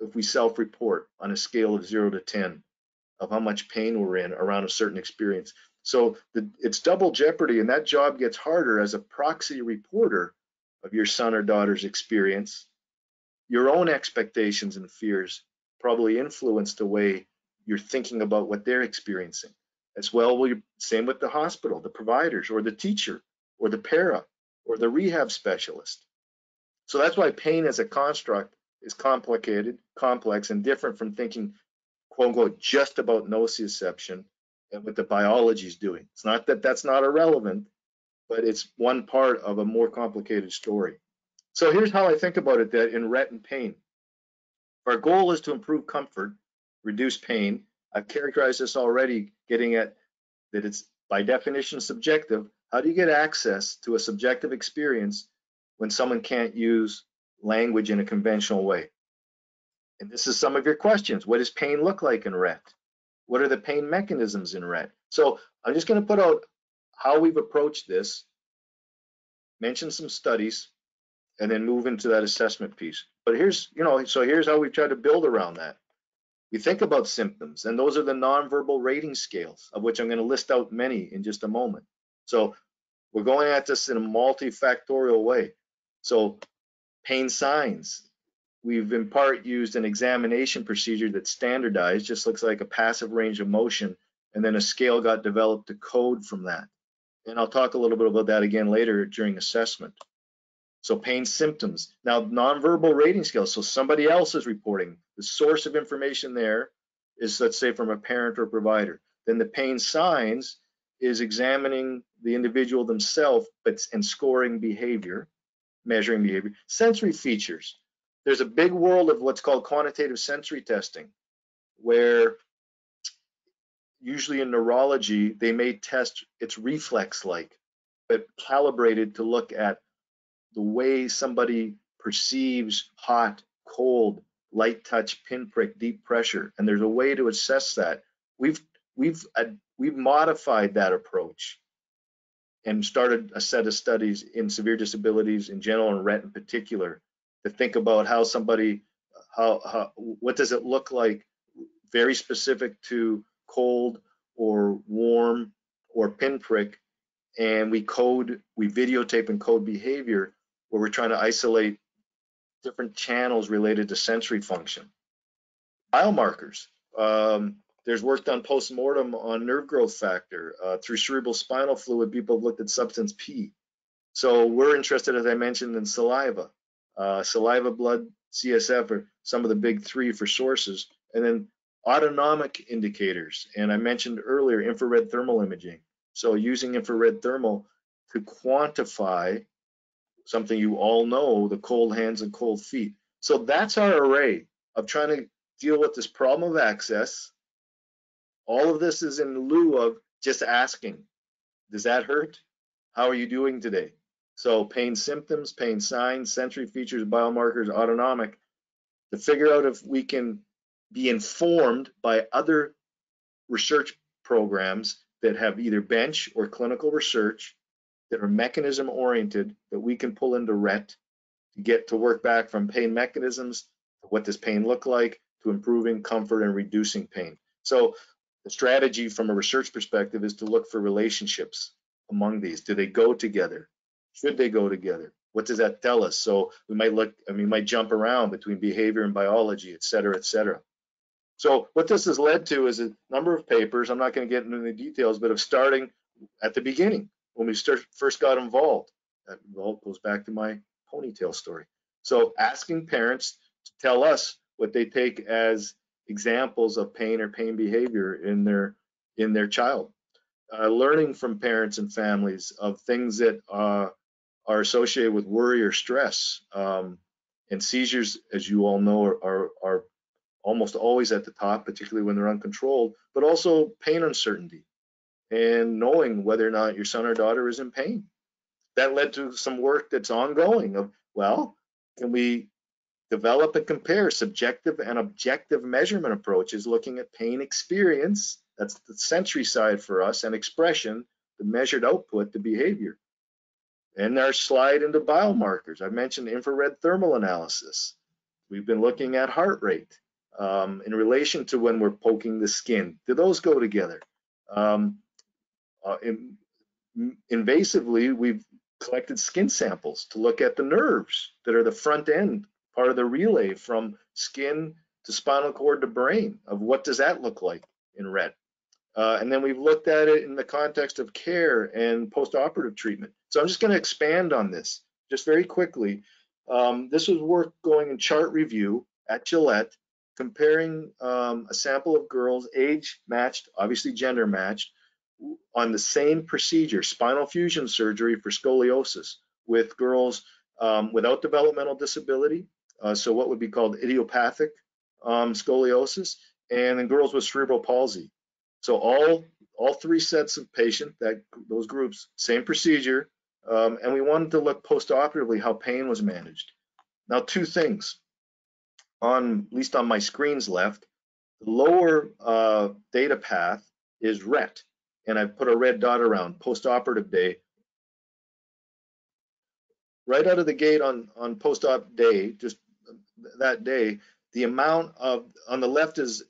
if we self-report on a scale of 0 to 10 of how much pain we're in around a certain experience. So it's double jeopardy, and that job gets harder as a proxy reporter of your son or daughter's experience your own expectations and fears probably influence the way you're thinking about what they're experiencing. As well, same with the hospital, the providers, or the teacher, or the para, or the rehab specialist. So that's why pain as a construct is complicated, complex, and different from thinking, quote unquote, just about nociception and what the biology is doing. It's not that that's not irrelevant, but it's one part of a more complicated story. So here's how I think about it, that in Rett and pain. Our goal is to improve comfort, reduce pain. I've characterized this already, getting at that it's by definition subjective. How do you get access to a subjective experience when someone can't use language in a conventional way? And this is some of your questions. What does pain look like in Rett? What are the pain mechanisms in Rett? So I'm just going to put out how we've approached this, mention some studies, and then move into that assessment piece. But here's, so here's how we've tried to build around that. We think about symptoms, and those are the nonverbal rating scales, of which I'm going to list out many in just a moment. So we're going at this in a multifactorial way. So pain signs. We've in part used an examination procedure that's standardized, just looks like a passive range of motion, and then a scale got developed to code from that. And I'll talk a little bit about that again later during assessment. So pain symptoms. Now, nonverbal rating scales, so somebody else is reporting. The source of information there is, let's say, from a parent or provider. Then the pain signs is examining the individual themselves and scoring behavior, measuring behavior. Sensory features. There's a big world of what's called quantitative sensory testing, where usually in neurology, they may test its reflex-like, but calibrated to look at the way somebody perceives hot, cold, light touch, pinprick, deep pressure. And there's a way to assess that. We've modified that approach and started a set of studies in severe disabilities in general and Rett in particular to think about how somebody, what does it look like very specific to cold or warm or pinprick. And we videotape and code behavior where we're trying to isolate different channels related to sensory function. Biomarkers. There's work done post-mortem on nerve growth factor. Through cerebral spinal fluid, people have looked at substance P. So we're interested, as I mentioned, in saliva. Saliva, blood, CSF are some of the big three for sources. And then autonomic indicators. And I mentioned earlier infrared thermal imaging. So using infrared thermal to quantify something you all know, the cold hands and cold feet. So that's our array of trying to deal with this problem of access. All of this is in lieu of just asking, does that hurt? How are you doing today? So pain symptoms, pain signs, sensory features, biomarkers, autonomic, to figure out if we can be informed by other research programs that have either bench or clinical research that are mechanism oriented that we can pull into Rett to get to work back from pain mechanisms, what does pain look like, to improving comfort and reducing pain. So the strategy from a research perspective is to look for relationships among these. Do they go together? Should they go together? What does that tell us? So we might look, we might jump around between behavior and biology, et cetera, et cetera. So what this has led to is a number of papers, I'm not going to get into the details, but of starting at the beginning when we first got involved. That goes back to my ponytail story. So asking parents to tell us what they take as examples of pain or pain behavior in their child. Learning from parents and families of things that are associated with worry or stress. And seizures, as you all know, are almost always at the top, particularly when they're uncontrolled, but also pain uncertainty and knowing whether or not your son or daughter is in pain. That led to some work that's ongoing of, well, can we develop and compare subjective and objective measurement approaches looking at pain experience, that's the sensory side for us, and expression, the measured output, the behavior. And our slide into biomarkers. I mentioned infrared thermal analysis. We've been looking at heart rate. In relation to when we're poking the skin, do those go together? Invasively, we've collected skin samples to look at the nerves that are the front end part of the relay from skin to spinal cord to brain of what does that look like in Rett. And then we've looked at it in the context of care and post-operative treatment. So I'm just going to expand on this just very quickly. This was work going in chart review at Gillette, comparing a sample of girls age-matched, obviously gender-matched, on the same procedure, spinal fusion surgery for scoliosis, with girls without developmental disability, so what would be called idiopathic scoliosis, and then girls with cerebral palsy. So all three sets of patient, those groups, same procedure, and we wanted to look post-operatively how pain was managed. Now, two things. At least on my screen's left, the lower data path is Rett, and I've put a red dot around post-operative day. Right out of the gate on post-op day, just that day, the amount of, on the left is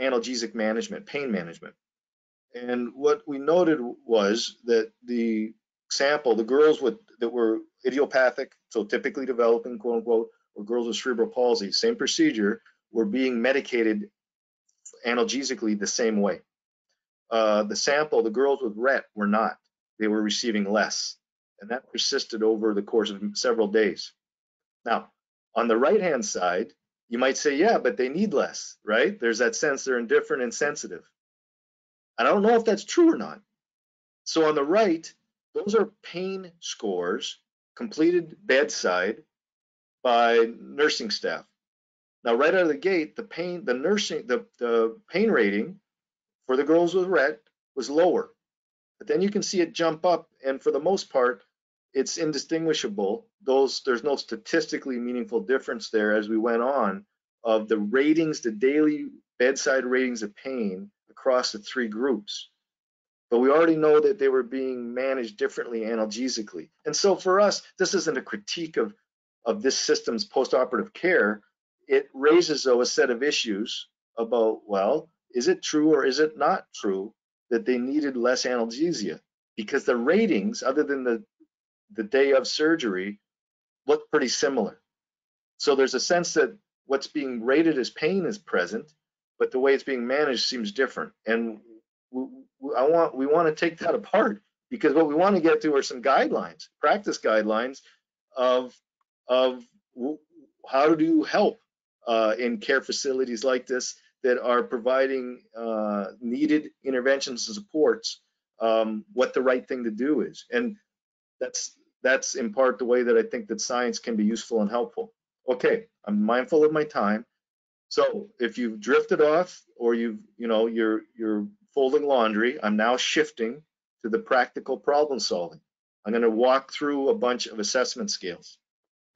analgesic management, pain management. And what we noted was that the sample, the girls that were idiopathic, so typically developing, quote unquote, or girls with cerebral palsy, same procedure, were being medicated analgesically the same way. The sample, the girls with Rett, were not. They were receiving less, and that persisted over the course of several days. Now, on the right-hand side, you might say, yeah, but they need less, right? There's that sense they're indifferent and sensitive. And I don't know if that's true or not. So on the right, those are pain scores completed bedside by nursing staff. Now, right out of the gate, the pain rating for the girls with Rett was lower, but then you can see it jump up, and for the most part, it's indistinguishable. There's no statistically meaningful difference there as we went on of the ratings, the daily bedside ratings of pain across the three groups. But we already know that they were being managed differently analgesically, and so for us, this isn't a critique of this system's post-operative care. It raises, though, a set of issues about, well, is it true or is it not true that they needed less analgesia? Because the ratings, other than the day of surgery, look pretty similar. So there's a sense that what's being rated as pain is present, but the way it's being managed seems different. And we want to take that apart, because what we want to get to are some guidelines, practice guidelines of how to do help in care facilities like this that are providing needed interventions and supports, what the right thing to do is. And that's in part the way that I think that science can be useful and helpful. Okay, I'm mindful of my time. So if you've drifted off or you're folding laundry, I'm now shifting to the practical problem solving. I'm gonna walk through a bunch of assessment scales.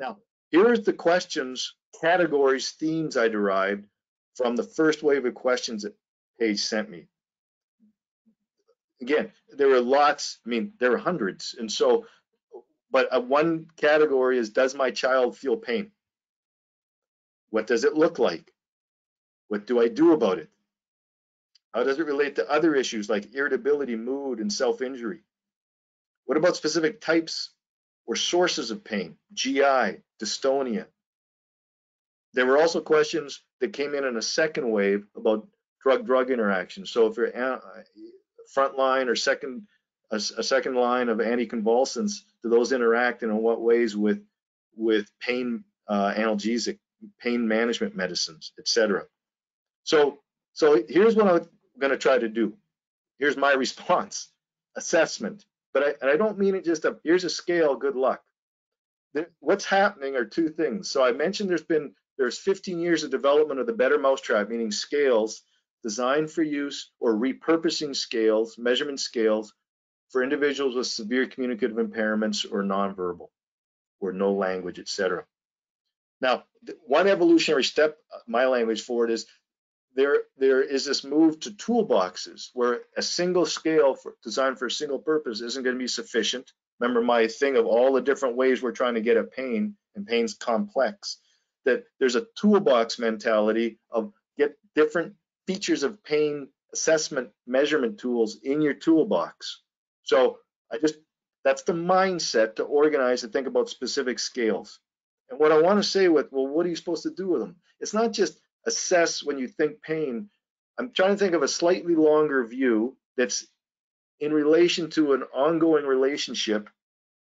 Now, here's the questions, categories, themes I derived from the first wave of questions that Paige sent me. Again, there were lots, I mean, there were hundreds. And so, but one category is, does my child feel pain? What does it look like? What do I do about it? How does it relate to other issues like irritability, mood, and self-injury? What about specific types or sources of pain, GI, dystonia? There were also questions that came in a second wave about drug-drug interactions. So if you're front line or a second line of anticonvulsants, do those interact, and in what ways with pain analgesic, pain management medicines, etc. So here's what I'm going to try to do. Here's my response, assessment. But I don't mean it just here's a scale, good luck. What's happening are two things. So I mentioned there's 15 years of development of the Better Mousetrap, meaning scales designed for use or repurposing scales, measurement scales for individuals with severe communicative impairments or nonverbal or no language, etc. Now, one evolutionary step, my language for it, is there is this move to toolboxes where a single scale designed for a single purpose isn't going to be sufficient. Remember my thing of all the different ways we're trying to get at pain, and pain's complex, that there's a toolbox mentality of get different features of pain assessment measurement tools in your toolbox. So that's the mindset to organize and think about specific scales. And what I want to say with, well, what are you supposed to do with them? It's not just assess when you think pain. I'm trying to think of a slightly longer view that's in relation to an ongoing relationship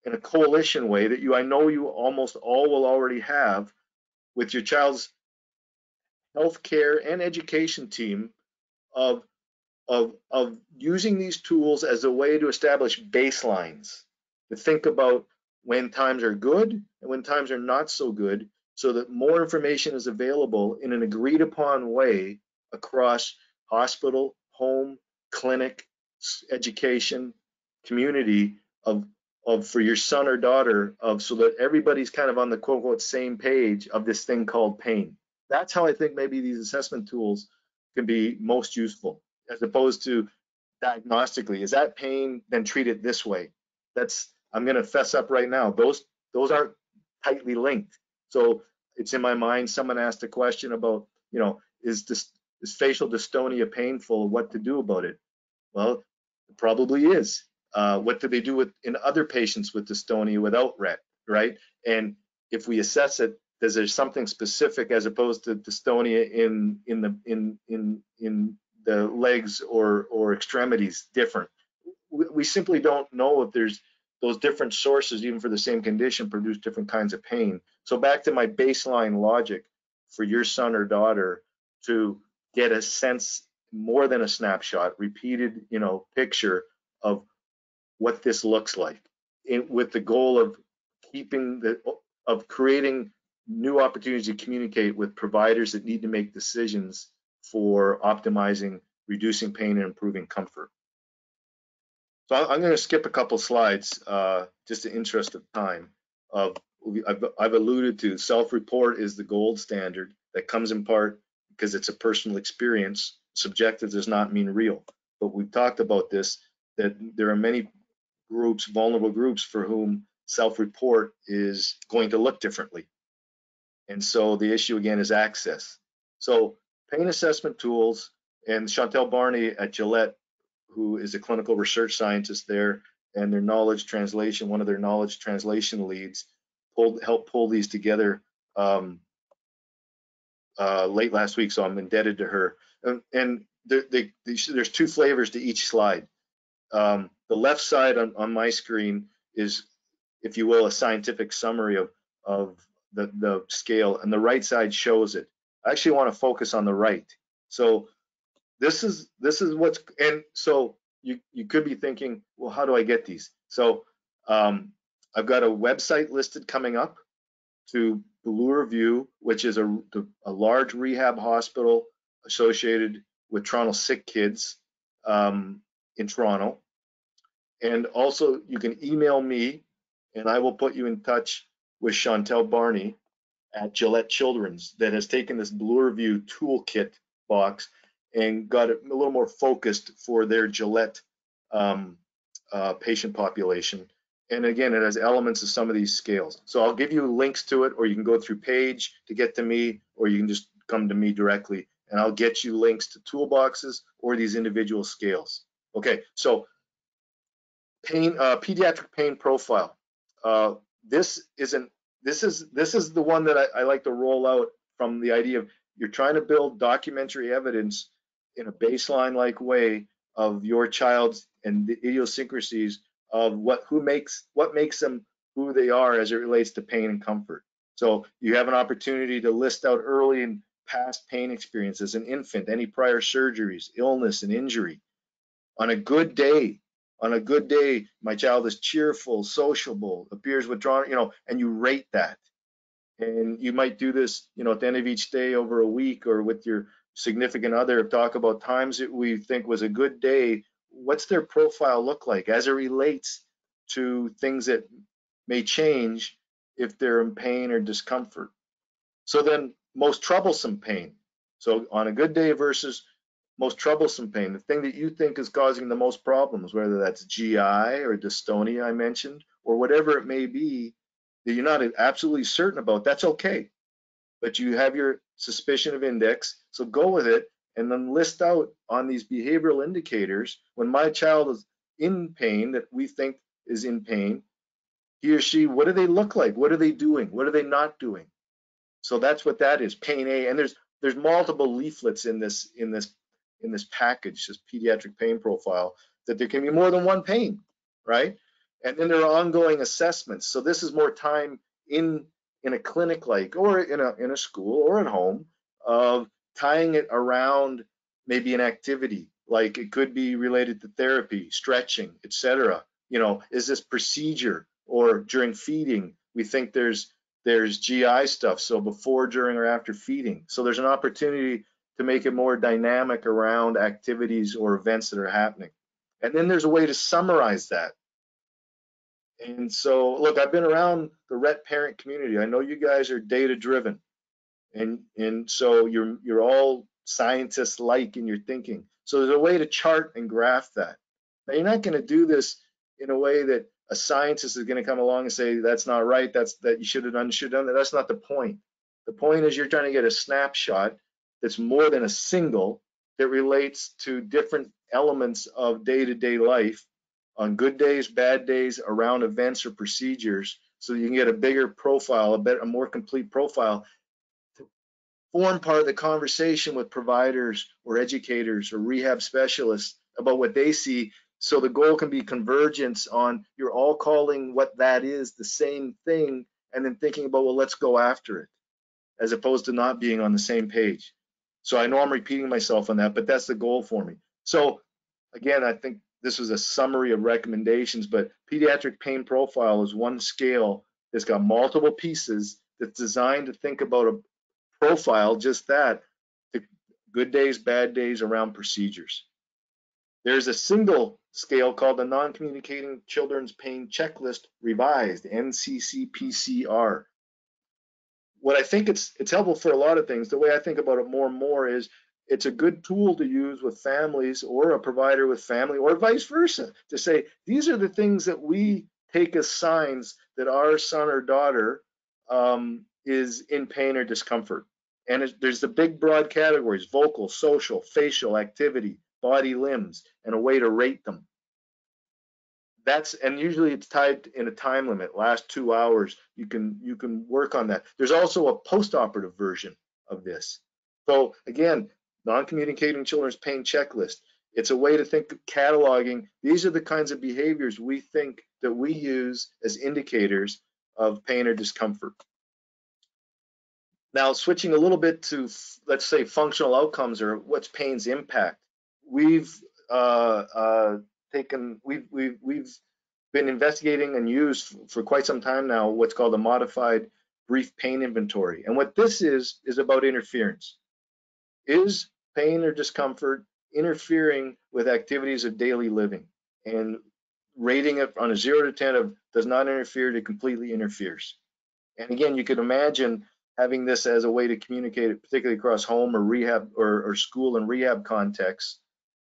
in a coalition way that you, I know you almost all will already have with your child's healthcare and education team of using these tools as a way to establish baselines, to think about when times are good and when times are not so good, so that more information is available in an agreed upon way across hospital, home, clinic, education, community of for your son or daughter, of so that everybody's kind of on the quote unquote same page of this thing called pain. That's how I think maybe these assessment tools can be most useful, as opposed to diagnostically, is that pain, then treat it this way. That's, I'm gonna fess up right now, those aren't tightly linked. So it's in my mind, someone asked a question about, you know, is facial dystonia painful, what to do about it? Well, it probably is. What do they do with in other patients with dystonia without Rett, right? And if we assess it, is there something specific as opposed to dystonia in the legs or extremities different? We simply don't know if there's those different sources, even for the same condition, produce different kinds of pain. So back to my baseline logic for your son or daughter to get a sense more than a snapshot, repeated, you know, picture of what this looks like, with the goal of creating new opportunities to communicate with providers that need to make decisions for optimizing, reducing pain, and improving comfort. So I'm going to skip a couple slides, just in the interest of time. I've alluded to self-report is the gold standard that comes in part because it's a personal experience. Subjective does not mean real, but we've talked about this, that there are many groups, vulnerable groups, for whom self-report is going to look differently. And so the issue again is access. So pain assessment tools, and Chantel Barney at Gillette, who is a clinical research scientist there, and their knowledge translation, one of their knowledge translation leads, helped pull these together late last week, so I'm indebted to her. And there's two flavors to each slide. The left side on my screen is, if you will, a scientific summary of the scale, and the right side shows it. I actually want to focus on the right. So this is what's, and so you could be thinking, well, how do I get these? So I've got a website listed coming up to Bloorview, which is a large rehab hospital associated with Toronto Sick Kids in Toronto. And also you can email me and I will put you in touch with Chantel Barney at Gillette Children's, that has taken this Bloorview toolkit box and got it a little more focused for their Gillette patient population. And again, it has elements of some of these scales. So I'll give you links to it, or you can go through Paige to get to me, or you can just come to me directly and I'll get you links to toolboxes or these individual scales. Okay, so pain, pediatric pain profile. This is the one that I like to roll out from the idea of you're trying to build documentary evidence in a baseline-like way of your child's and the idiosyncrasies of what makes them who they are as it relates to pain and comfort. So you have an opportunity to list out early and past pain experiences, an infant, any prior surgeries, illness and injury. On a good day, my child is cheerful, sociable, appears withdrawn, you know, and you rate that. And you might do this, you know, at the end of each day over a week, or with your significant other, talk about times that we think was a good day. What's their profile look like as it relates to things that may change if they're in pain or discomfort? So then, most troublesome pain. So on a good day versus most troublesome pain, the thing that you think is causing the most problems, whether that's GI or dystonia I mentioned, or whatever it may be that you're not absolutely certain about, that's okay. But you have your suspicion of index, so go with it, and then list out on these behavioral indicators, when my child is in pain, that we think is in pain, he or she, what do they look like? What are they doing? What are they not doing? So that's what that is, Pain A. And there's multiple leaflets in this package, this pediatric pain profile, that there can be more than one pain, right? And then there are ongoing assessments. So this is more time in a clinic, like, or in a school or at home, of tying it around maybe an activity, like it could be related to therapy, stretching, etc. You know, is this procedure, or during feeding, we think there's GI stuff, so before, during, or after feeding. So there's an opportunity to make it more dynamic around activities or events that are happening. And then there's a way to summarize that. And so, look, I've been around the Rett parent community. I know you guys are data-driven, and so you're all scientists-like in your thinking. So there's a way to chart and graph that. Now, you're not going to do this in a way that a scientist is going to come along and say, that's not right, that you should have done that. That's not the point. The point is you're trying to get a snapshot that's more than a single, that relates to different elements of day-to-day life, on good days, bad days, around events or procedures, so you can get a bigger profile, a more complete profile, to form part of the conversation with providers or educators or rehab specialists about what they see. So the goal can be convergence on, you're all calling what that is the same thing, and then thinking about, well, let's go after it, as opposed to not being on the same page. So I know I'm repeating myself on that, but that's the goal for me. So again, I think this was a summary of recommendations, but pediatric pain profile is one scale that's got multiple pieces, that's designed to think about a profile, just that, the good days, bad days, around procedures. There's a single scale called the Non-Communicating Children's Pain Checklist Revised, NCCPCR. What I think it's helpful for a lot of things, the way I think about it more and more, is it's a good tool to use with families, or a provider with family, or vice versa, to say, these are the things that we take as signs that our son or daughter is in pain or discomfort. And there's the big broad categories: vocal, social, facial, activity, body, limbs, and a way to rate them. And usually it's tied in a time limit, last 2 hours, you can work on that. There's also a post-operative version of this. So again, Non-Communicating Children's Pain Checklist. It's a way to think of cataloging. These are the kinds of behaviors we think that we use as indicators of pain or discomfort. Now, switching a little bit to, let's say, functional outcomes, or what's pain's impact. We've been investigating and used for quite some time now what's called a modified brief pain inventory. And what this is about interference. Is pain or discomfort interfering with activities of daily living? And rating it on a 0 to 10 of does not interfere to completely interferes. And again, you could imagine having this as a way to communicate it, particularly across home or rehab or school and rehab contexts,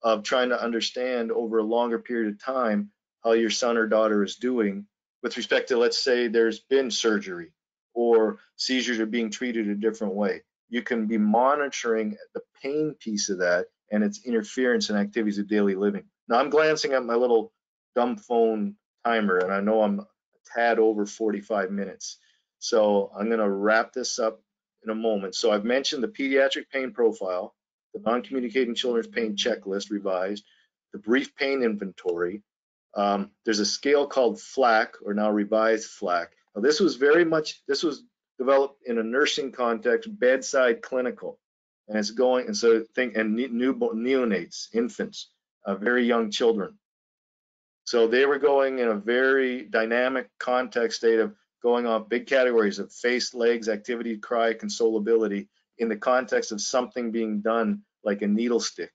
of trying to understand over a longer period of time how your son or daughter is doing with respect to, let's say, there's been surgery or seizures are being treated a different way. You can be monitoring the pain piece of that and its interference in activities of daily living. Now, I'm glancing at my little dumb phone timer, and I know I'm a tad over 45 minutes. So I'm going to wrap this up in a moment. So I've mentioned the pediatric pain profile, the Non-Communicating Children's Pain Checklist Revised, the brief pain inventory. There's a scale called FLACC, or now revised FLACC. Now, this was developed in a nursing context, bedside clinical, and it's going, and so think, and neonates, infants, very young children. So they were going in a very dynamic context state of going off big categories of face, legs, activity, cry, consolability, in the context of something being done like a needle stick,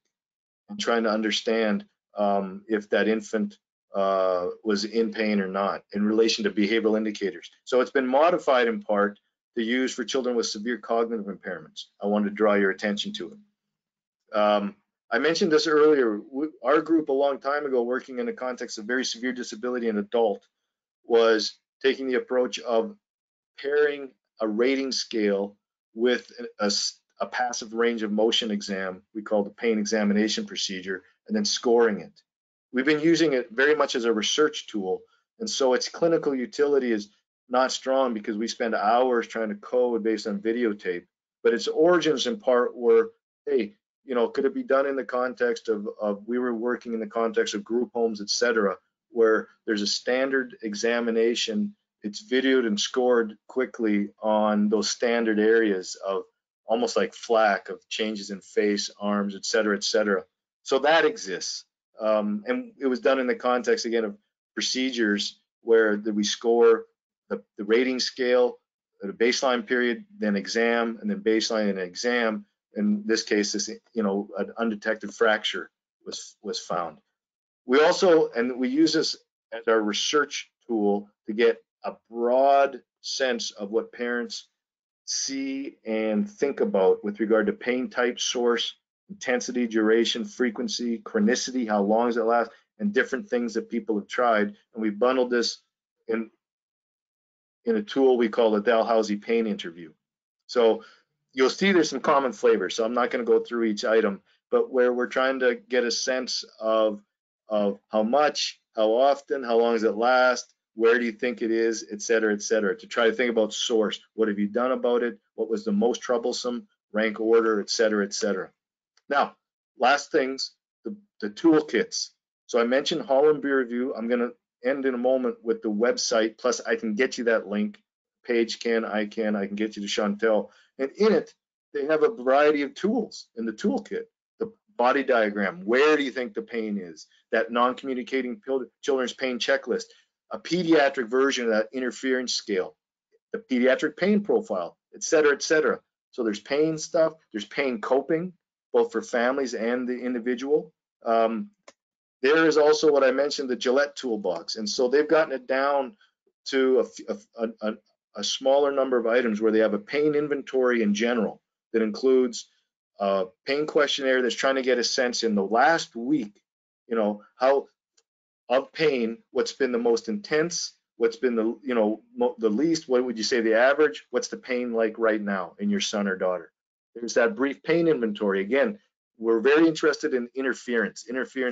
and trying to understand if that infant was in pain or not in relation to behavioral indicators. So it's been modified in part to use for children with severe cognitive impairments. I wanted to draw your attention to it. I mentioned this earlier. Our group a long time ago, working in the context of very severe disability in adult, was taking the approach of pairing a rating scale with a passive range of motion exam we call the pain examination procedure, and then scoring it. We've been using it very much as a research tool And so its clinical utility is not strong because we spend hours trying to code based on videotape, but its origins in part were, hey, you know, could it be done in the context of we were working in the context of group homes, et cetera, where there's a standard examination, it's videoed and scored quickly on those standard areas of almost like FLACC of changes in face, arms, et cetera, et cetera. So that exists. And it was done in the context, again, of procedures where we score the rating scale at a baseline period, then exam, and then baseline and exam. In this case, this, you know, an undetected fracture was found. We also, and we use this as our research tool to get a broad sense of what parents see and think about with regard to pain type, source, intensity, duration, frequency, chronicity, how long does it last, and different things that people have tried. And we bundled this in a tool we call the Dalhousie Pain Interview. So you'll see there's some common flavors, so I'm not going to go through each item, but where we're trying to get a sense of how much, how often, how long does it last, where do you think it is, et cetera, to try to think about source. What have you done about it? What was the most troublesome? Rank order, et cetera, et cetera. Now, last things, the toolkits. So I mentioned Holland Bloorview. I'm going to end in a moment with the website, plus I can get you that link. Paige can, I can get you to Chantel. And in it, they have a variety of tools in the toolkit. The body diagram, where do you think the pain is? That non-communicating children's pain checklist, a pediatric version of that interference scale, the pediatric pain profile, et cetera, et cetera. So there's pain stuff, there's pain coping, both for families and the individual. There is also what I mentioned, the Gillette toolbox. And so they've gotten it down to a smaller number of items where they have a pain inventory in general that includes a pain questionnaire that's trying to get a sense in the last week, you know, how of pain, what's been the most intense, what's been the, you know, the least, what would you say the average, what's the pain like right now in your son or daughter? There's that brief pain inventory. Again, we're very interested in interference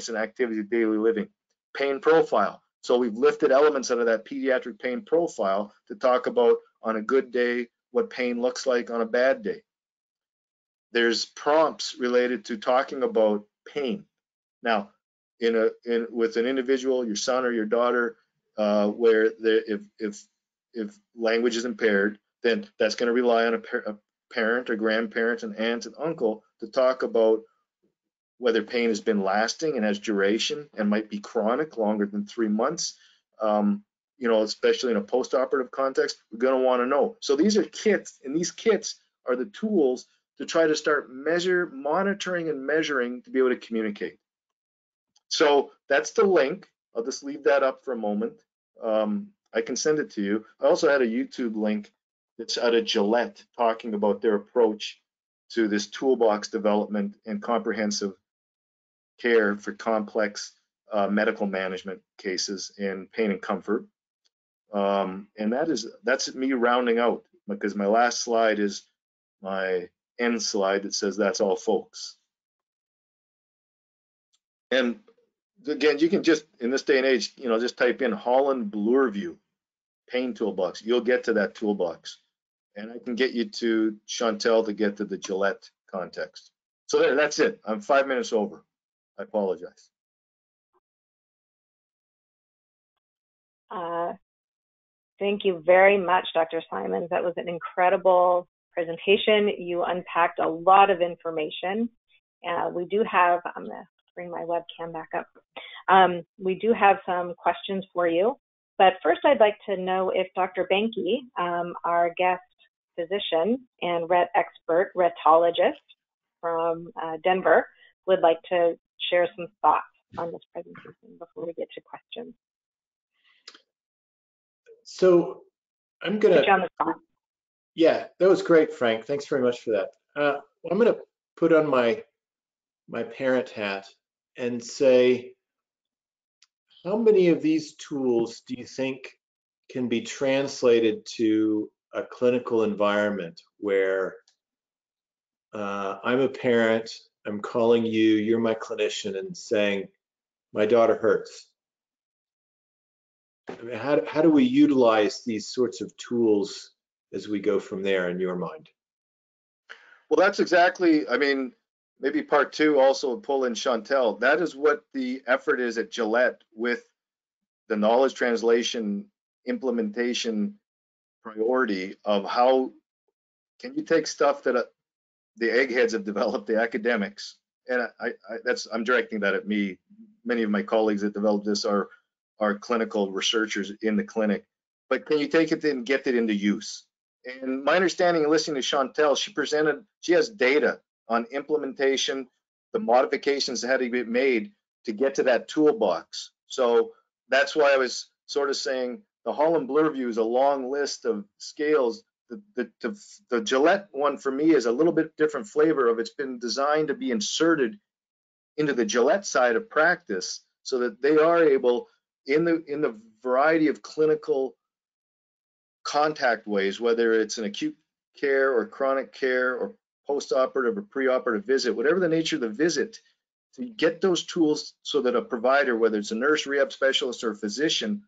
in activities of daily living, pain profile. So we've lifted elements out of that pediatric pain profile to talk about on a good day, what pain looks like on a bad day. There's prompts related to talking about pain. Now, with an individual, your son or your daughter, where if language is impaired, then that's going to rely on a parent or grandparents and aunt and uncle to talk about whether pain has been lasting and has duration and might be chronic, longer than 3 months, you know, especially in a post-operative context, we're going to want to know. So these are kits, and these kits are the tools to try to start monitoring and measuring to be able to communicate. So that's the link. I'll just leave that up for a moment. I can send it to you. I also had a YouTube link that's out of Gillette talking about their approach to this toolbox development and comprehensive care for complex medical management cases in pain and comfort. And that's me rounding out, because my last slide is my end slide that says that's all, folks. And again, you can just, in this day and age, you know, just type in Holland Bloorview pain toolbox. You'll get to that toolbox. And I can get you to Chantel to get to the Gillette context. So there, that's it. I'm 5 minutes over. I apologize. Thank you very much, Dr. Symons. That was an incredible presentation. You unpacked a lot of information. We do have, I'm going to bring my webcam back up. We do have some questions for you. But first, I'd like to know if Dr. Benke, our guest physician and Rett expert, Rettologist from Denver, would like to share some thoughts on this presentation before we get to questions. So I'm going to, yeah, that was great, Frank. Thanks very much for that. I'm going to put on my parent hat and say, how many of these tools do you think can be translated to a clinical environment where I'm a parent, I'm calling you, you're my clinician, and saying, my daughter hurts. I mean, how do we utilize these sorts of tools as we go from there in your mind? Well, that's exactly, I mean, maybe part two also pull in Chantel. That is what the effort is at Gillette with the knowledge translation implementation priority of how can you take stuff that the eggheads have developed, the academics, and I'm directing that at me. Many of my colleagues that developed this are clinical researchers in the clinic, but can you take it and get it into use? And my understanding and listening to Chantel, she has data on implementation, the modifications that had to be made to get to that toolbox. So that's why I was sort of saying the Holland Bloorview is a long list of scales. The Gillette one for me is a little bit different flavor of it's been designed to be inserted into the Gillette side of practice so that they are able in the variety of clinical contact ways, whether it's an acute care or chronic care or post-operative or pre-operative visit, whatever the nature of the visit, to get those tools so that a provider, whether it's a nurse, rehab specialist, or a physician,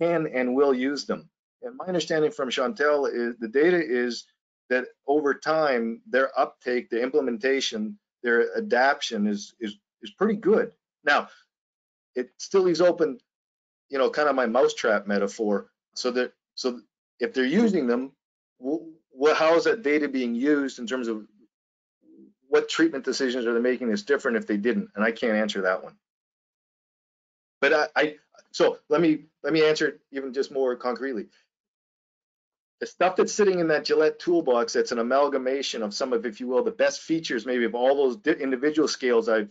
can and will use them. And my understanding from Chantel is the data is that over time, their uptake, the implementation, their adaption is pretty good. Now, it still leaves open, you know, kind of my mousetrap metaphor. So if they're using them, how is that data being used in terms of what treatment decisions are they making that's different if they didn't? And I can't answer that one. But so let me answer it even just more concretely. The stuff that's sitting in that Gillette toolbox, that's an amalgamation of some of, if you will, the best features maybe of all those individual scales I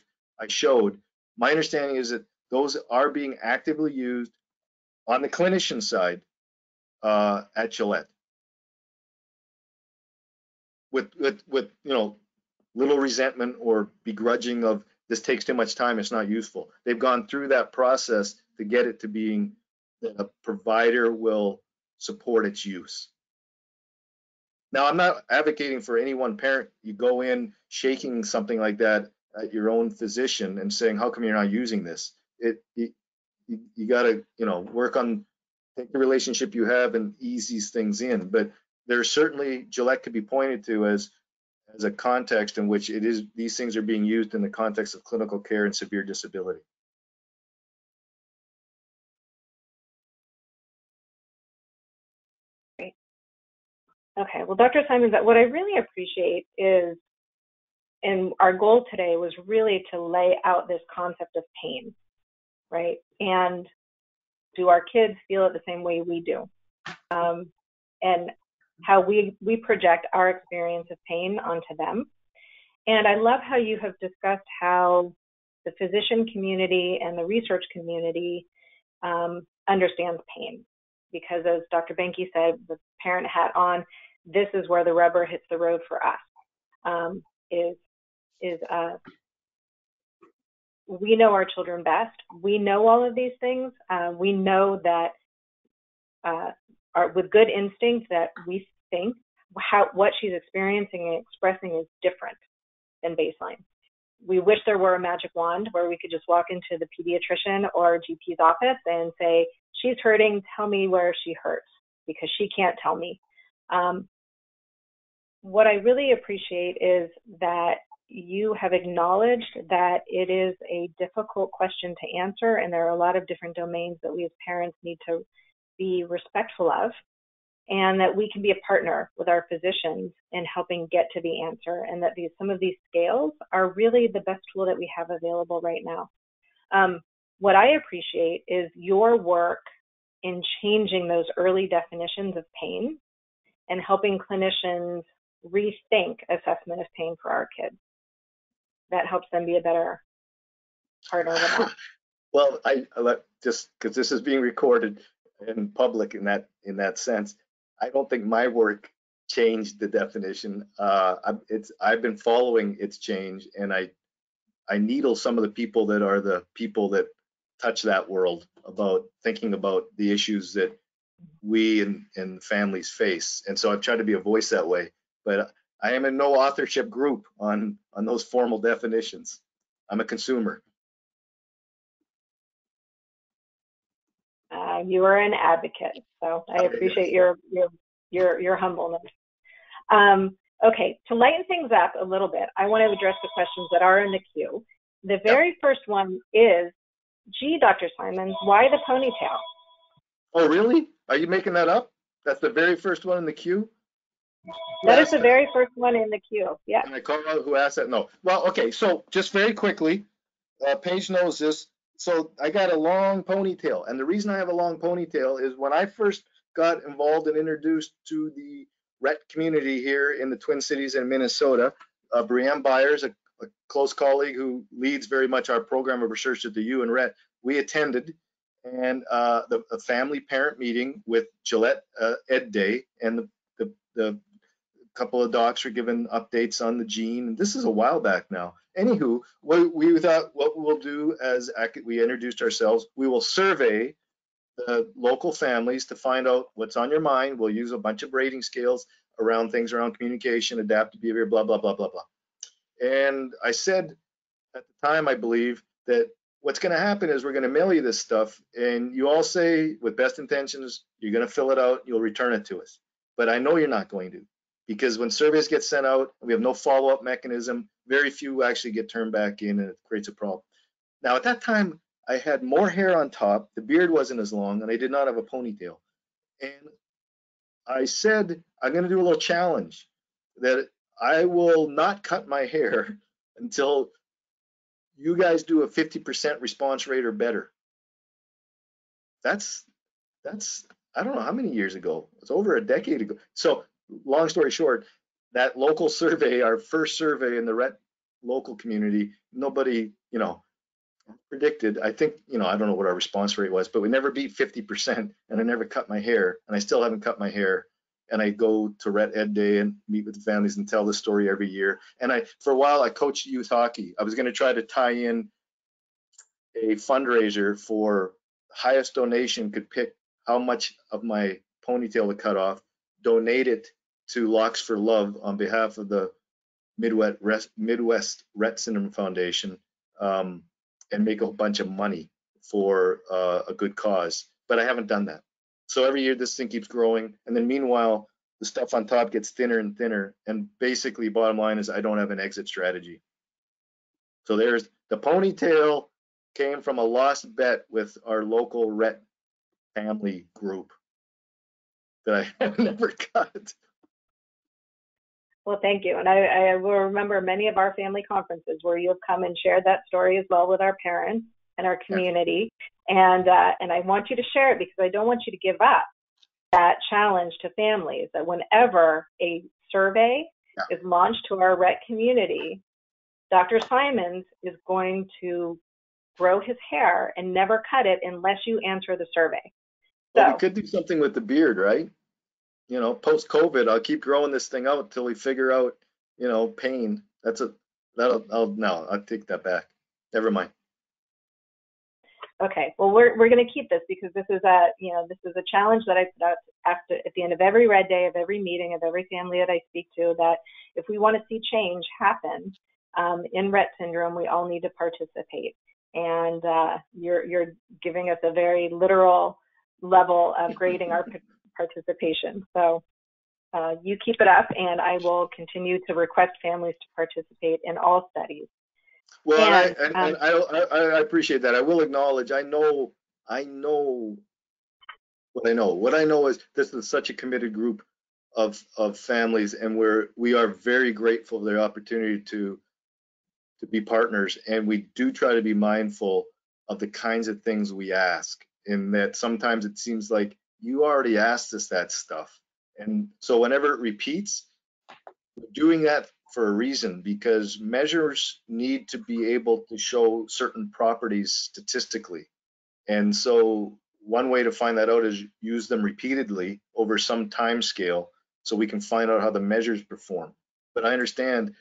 showed. My understanding is that those are being actively used on the clinician side at Gillette, with you know, little resentment or begrudging of this takes too much time, it's not useful. They've gone through that process to get it to being that a provider will support its use. Now, I'm not advocating for any one parent. You go in shaking something like that at your own physician and saying, how come you're not using this? You gotta, you know, work on, take the relationship you have and ease these things in. But there's certainly, Gillette could be pointed to as a context in which it is, these things are being used in the context of clinical care and severe disability. Great. Okay, well, Dr. Symons, what I really appreciate is, and our goal today was really to lay out this concept of pain, right? And do our kids feel it the same way we do? And how we project our experience of pain onto them. And I love how you have discussed how the physician community and the research community understands pain. Because as Dr. Benke said, with parent hat on, this is where the rubber hits the road for us. We know our children best. We know all of these things. We know that with good instinct that we think what she's experiencing and expressing is different than baseline. We wish there were a magic wand where we could just walk into the pediatrician or GP's office and say, she's hurting, tell me where she hurts, because she can't tell me. What I really appreciate is that you have acknowledged that it is a difficult question to answer, and there are a lot of different domains that we as parents need to be respectful of, and that we can be a partner with our physicians in helping get to the answer, and that some of these scales are really the best tool that we have available right now. What I appreciate is your work in changing those early definitions of pain and helping clinicians rethink assessment of pain for our kids. That helps them be a better partner with us. Well, just because this is being recorded, in public in that sense, I don't think my work changed the definition. I've been following its change, and I needle some of the people that are the people that touch that world about thinking about the issues that we and families face. And so I've tried to be a voice that way, but I am in no authorship group on those formal definitions. I'm a consumer. I You are an advocate, so I appreciate your humbleness. Okay, to lighten things up a little bit, I want to address the questions that are in the queue. The very first one is, gee, Dr. Symons, why the ponytail? Oh, really? Are you making that up? That's the very first one in the queue? That is the very first one in the queue, yeah. Can I call out who asked that? No. Well, okay, so just very quickly, Paige knows this. So I got a long ponytail, and the reason I have a long ponytail is when I first got involved and introduced to the Rett community here in the Twin Cities in Minnesota, Brianne Byers, a close colleague who leads very much our program of research at the U and Rett, we attended and a family parent meeting with Gillette Ed Day, and the couple of docs were given updates on the gene. This is a while back now. Anywho, what we thought what we'll do as we introduced ourselves, we will survey the local families to find out what's on your mind. We'll use a bunch of rating scales around things around communication, adaptive behavior, blah, blah, blah, blah, blah. And I said at the time, I believe, that what's going to happen is we're going to mail you this stuff, and you all say with best intentions, you're going to fill it out, you'll return it to us. But I know you're not going to, because when surveys get sent out, we have no follow-up mechanism, very few actually get turned back in, and it creates a problem. Now, at that time, I had more hair on top, the beard wasn't as long, and I did not have a ponytail. And I said, I'm gonna do a little challenge that I will not cut my hair until you guys do a 50% response rate or better. That's I don't know how many years ago, it's over a decade ago. So long story short, that local survey, our first survey in the Rett local community, nobody, you know, predicted, I think, you know, I don't know what our response rate was, but we never beat 50%, and I never cut my hair, and I still haven't cut my hair. And I go to Rett Ed Day and meet with the families and tell the story every year. And I, for a while, I coached youth hockey. I was going to try to tie in a fundraiser for highest donation could pick how much of my ponytail to cut off, donate it to Locks for Love on behalf of the Midwest Rett Syndrome Foundation. And make a bunch of money for a good cause, but I haven't done that. So every year this thing keeps growing, and then meanwhile the stuff on top gets thinner and thinner, and basically bottom line is I don't have an exit strategy. So there's the ponytail came from a lost bet with our local Rett family group that I have never cut. Well, thank you. And I will remember many of our family conferences where you have come and shared that story as well with our parents and our community. And I want you to share it, because I don't want you to give up that challenge to families, that whenever a survey is launched to our Rett community, Dr. Symons is going to grow his hair and never cut it unless you answer the survey. So, well, we could do something with the beard, right? You know, post COVID, I'll keep growing this thing out until we figure out, you know, pain. That's a, that'll, no, I'll take that back. Never mind. Okay. Well, we're going to keep this, because this is a, you know, this is a challenge that I put out after, at the end of every Rett Day, of every meeting, of every family that I speak to, that if we want to see change happen in Rett syndrome, we all need to participate. And you're giving us a very literal level of grading our participation. So you keep it up, and I will continue to request families to participate in all studies. Well, and I appreciate that. I will acknowledge, I know what I know. What I know is this is such a committed group of families, and we are very grateful for the opportunity to be partners, and we do try to be mindful of the kinds of things we ask, in that sometimes it seems like you already asked us that stuff. And so whenever it repeats, we're doing that for a reason, because measures need to be able to show certain properties statistically. And so one way to find that out is use them repeatedly over some time scale so we can find out how the measures perform. But I understand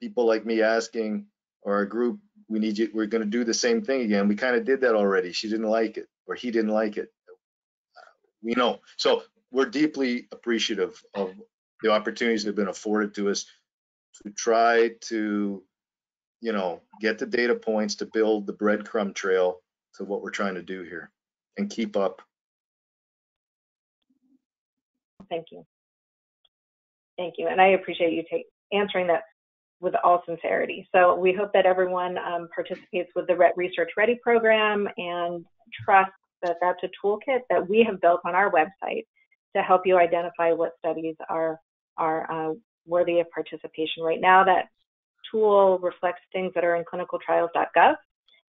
people like me asking, or a group, we need you, we're gonna do the same thing again. We kind of did that already. She didn't like it, or he didn't like it. We know. So we're deeply appreciative of the opportunities that have been afforded to us to try to, you know, get the data points to build the breadcrumb trail to what we're trying to do here and keep up Thank you. Thank you. And I appreciate you answering that with all sincerity. So we hope that everyone participates with the Rett Research Ready program and trust that that's a toolkit that we have built on our website to help you identify what studies are worthy of participation. Right now, that tool reflects things that are in clinicaltrials.gov,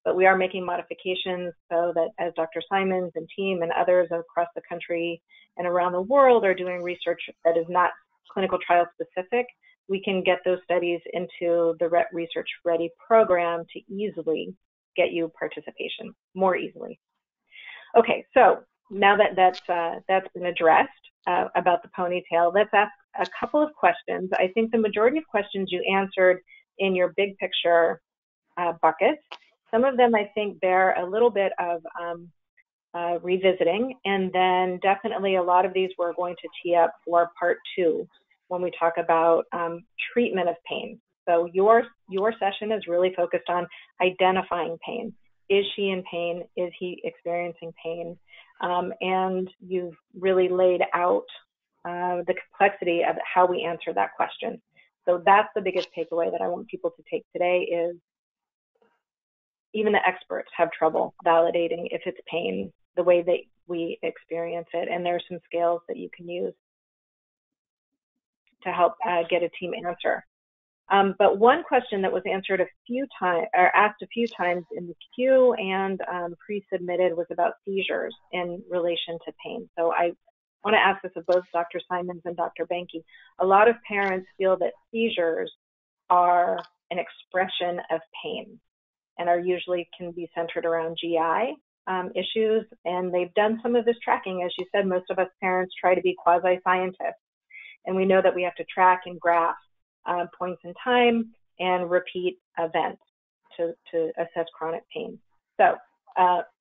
but we are making modifications so that as Dr. Symons and team and others across the country and around the world are doing research that is not clinical trial specific, we can get those studies into the Rett Research Ready program to easily get you participation more easily. Okay, so now that that's been addressed about the ponytail, let's ask a couple of questions. I think the majority of questions you answered in your big picture bucket. Some of them I think bear a little bit of revisiting, and then definitely a lot of these we're going to tee up for part two when we talk about treatment of pain. So your session is really focused on identifying pain. Is she in pain? Is he experiencing pain? And you've really laid out the complexity of how we answer that question. So that's the biggest takeaway that I want people to take today is even the experts have trouble validating if it's pain the way that we experience it. And there are some scales that you can use to help get a team answer. But one question that was answered a few times, or asked a few times in the queue and pre-submitted was about seizures in relation to pain. So I want to ask this of both Dr. Symons and Dr. Benke. A lot of parents feel that seizures are an expression of pain and are usually can be centered around GI issues. And they've done some of this tracking. As you said, most of us parents try to be quasi-scientists. And we know that we have to track and graph points in time and repeat events to assess chronic pain. So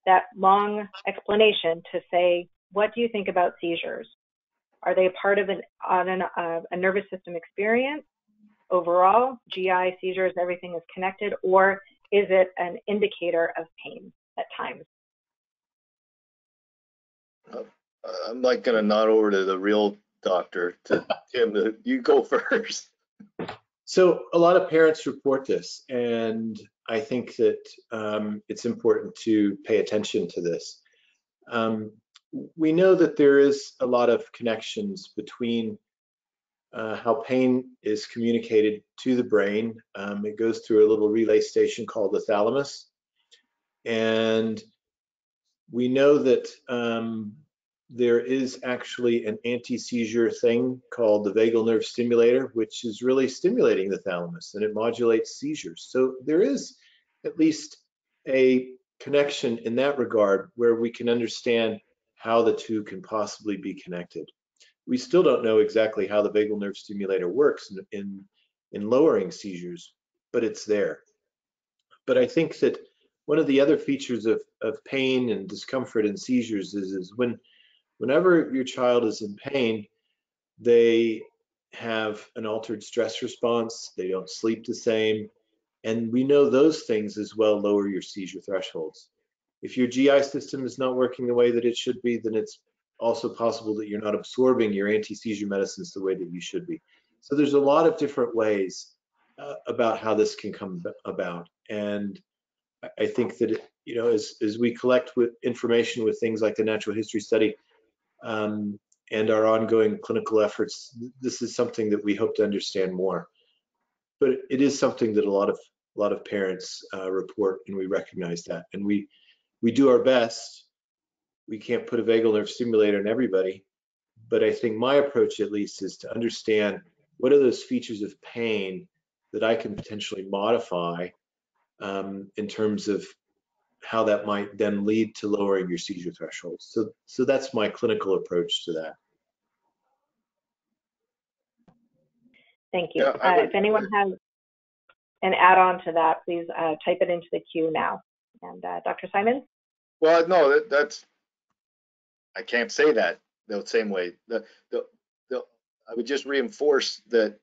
that long explanation to say, what do you think about seizures? Are they a part of a nervous system experience overall? GI, seizures, everything is connected, or is it an indicator of pain at times? I'm like going to nod over to the real doctor, to Tim. You go first. So a lot of parents report this, and I think that it's important to pay attention to this. We know that there is a lot of connections between how pain is communicated to the brain. It goes through a little relay station called the thalamus, and we know that there is actually an anti-seizure thing called the vagal nerve stimulator, which is really stimulating the thalamus, and it modulates seizures. So there is at least a connection in that regard where we can understand how the two can possibly be connected. We still don't know exactly how the vagal nerve stimulator works in lowering seizures, but it's there. But I think that one of the other features of pain and discomfort and seizures is whenever your child is in pain, they have an altered stress response, they don't sleep the same, and we know those things as well lower your seizure thresholds. If your GI system is not working the way that it should be, then it's also possible that you're not absorbing your anti-seizure medicines the way that you should be. So there's a lot of different ways about how this can come about. And I think that, you know, as we collect with information with things like the natural history study, and our ongoing clinical efforts, this is something that we hope to understand more. But it is something that a lot of parents report, and we recognize that. And we do our best. We can't put a vagal nerve stimulator in everybody, but I think my approach at least is to understand what are those features of pain that I can potentially modify in terms of how that might then lead to lowering your seizure thresholds. So that's my clinical approach to that. Thank you. Yeah, if anyone has an add-on to that, please type it into the queue now. And Dr. Symons? Well, no, that's, I can't say that the same way. I would just reinforce that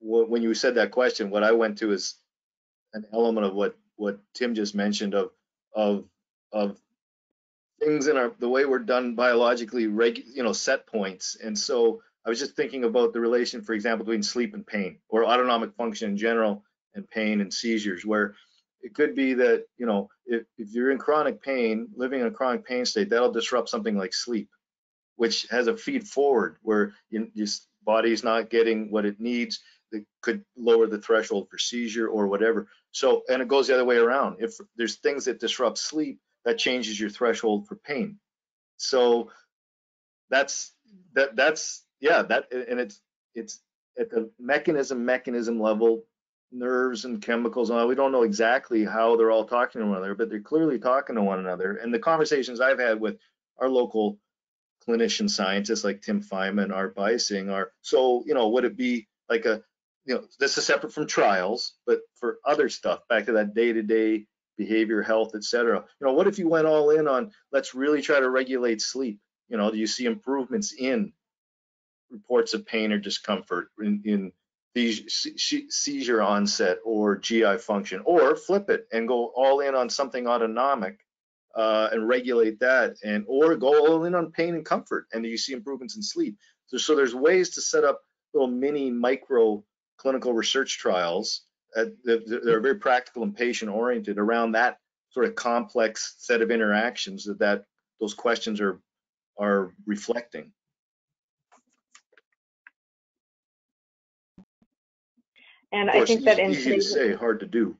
when you said that question, what I went to is an element of what Tim just mentioned of things in our, the way we're done biologically, set points. And so I was just thinking about the relation, for example, between sleep and pain, or autonomic function in general and pain and seizures, where it could be that, you know, if you're in chronic pain, living in a chronic pain state, that'll disrupt something like sleep, which has a feed forward where your body's not getting what it needs. That could lower the threshold for seizure or whatever. So, and it goes the other way around. If there's things that disrupt sleep, that changes your threshold for pain. So that's and it's at the mechanism level, nerves and chemicals and all. We don't know exactly how they're all talking to one another, but they're clearly talking to one another. And the conversations I've had with our local clinician scientists like Tim Feynman, Art Bising are, so, you know, would it be like a, you know, this is separate from trials, but for other stuff, back to that day-to-day behavior, health, et cetera. You know, what if you went all in on, let's really try to regulate sleep? You know, do you see improvements in reports of pain or discomfort, in seizure onset or GI function? Or flip it and go all in on something autonomic and regulate that, and or go all in on pain and comfort, and do you see improvements in sleep? So there's ways to set up little mini micro clinical research trials they're very practical and patient oriented around that sort of complex set of interactions that those questions are reflecting. And I think that it's easy to say, hard to do.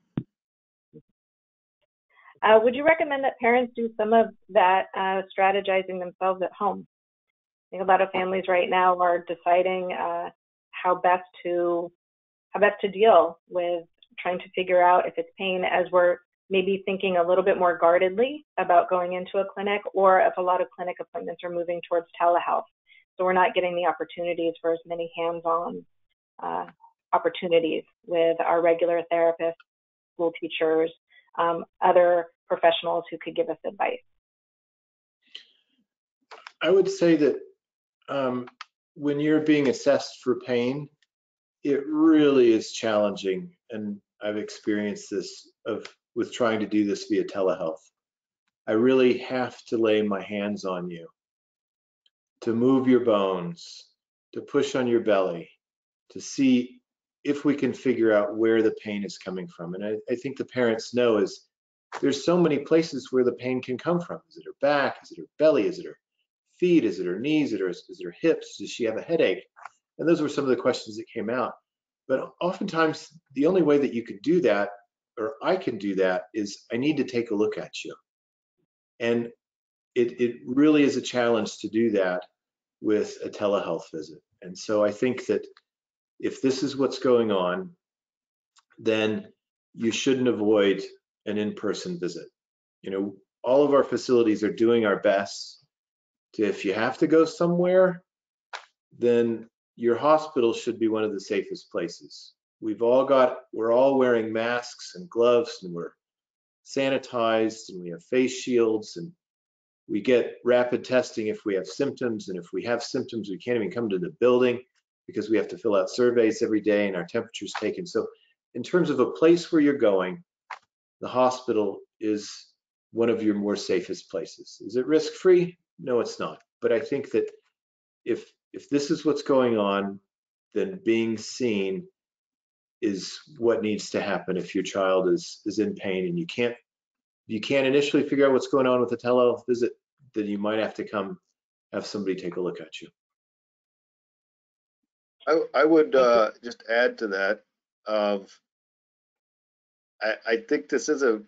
Would you recommend that parents do some of that strategizing themselves at home? I think a lot of families right now are deciding how best to deal with trying to figure out if it's pain, as we're maybe thinking a little bit more guardedly about going into a clinic, or if a lot of clinic appointments are moving towards telehealth. So we're not getting the opportunities for as many hands-on opportunities with our regular therapists, school teachers, other professionals who could give us advice. I would say that when you're being assessed for pain, it really is challenging, and I've experienced this with trying to do this via telehealth. I really have to lay my hands on you, to move your bones, to push on your belly, to see if we can figure out where the pain is coming from. And I think the parents know is there's so many places where the pain can come from. Is it her back? Is it her belly? Is it her feet? Is it her knees? Is it her hips? Does she have a headache? And those were some of the questions that came out. But oftentimes, the only way that you could do that, or I can do that, is I need to take a look at you. And it really is a challenge to do that with a telehealth visit. And so I think that if this is what's going on, then you shouldn't avoid an in-person visit. You know, all of our facilities are doing our best. If you have to go somewhere, then your hospital should be one of the safest places. We're all wearing masks and gloves, and we're sanitized, and we have face shields, and we get rapid testing if we have symptoms. And if we have symptoms, we can't even come to the building because we have to fill out surveys every day and our temperature's taken. So in terms of a place where you're going, the hospital is one of your more safest places. Is it risk-free? No, it's not. But I think that if this is what's going on, then being seen is what needs to happen if your child is in pain and you can't initially figure out what's going on with a telehealth visit, then you might have to come have somebody take a look at you. I would just add to that I think this is a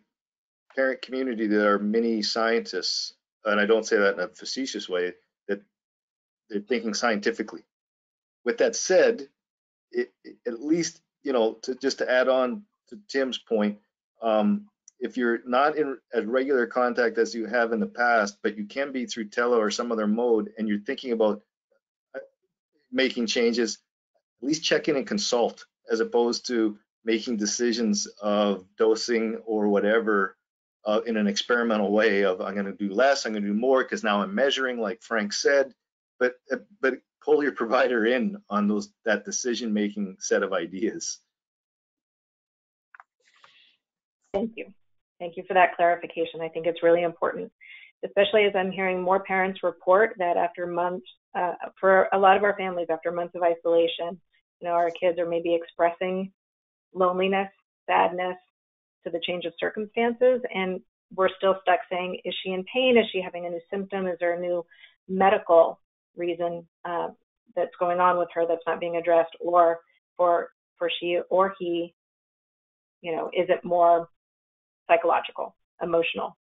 parent community that are many scientists, and I don't say that in a facetious way, that they're thinking scientifically. With that said, at least, you know, just to add on to Tim's point, if you're not in as regular contact as you have in the past, but you can be through tele or some other mode, and you're thinking about making changes, at least check in and consult, as opposed to making decisions of dosing or whatever in an experimental way of I'm going to do less, I'm going to do more because now I'm measuring, like Frank said. But pull your provider in on that decision-making set of ideas. Thank you for that clarification. I think it's really important. especially as I'm hearing more parents report that after months, for a lot of our families, after months of isolation, you know, our kids are maybe expressing loneliness, sadness to the change of circumstances, and we're still stuck saying, is she in pain? Is she having a new symptom? Is there a new medical reason that's going on with her that's not being addressed? Or for she or he, you know, is it more psychological, emotional?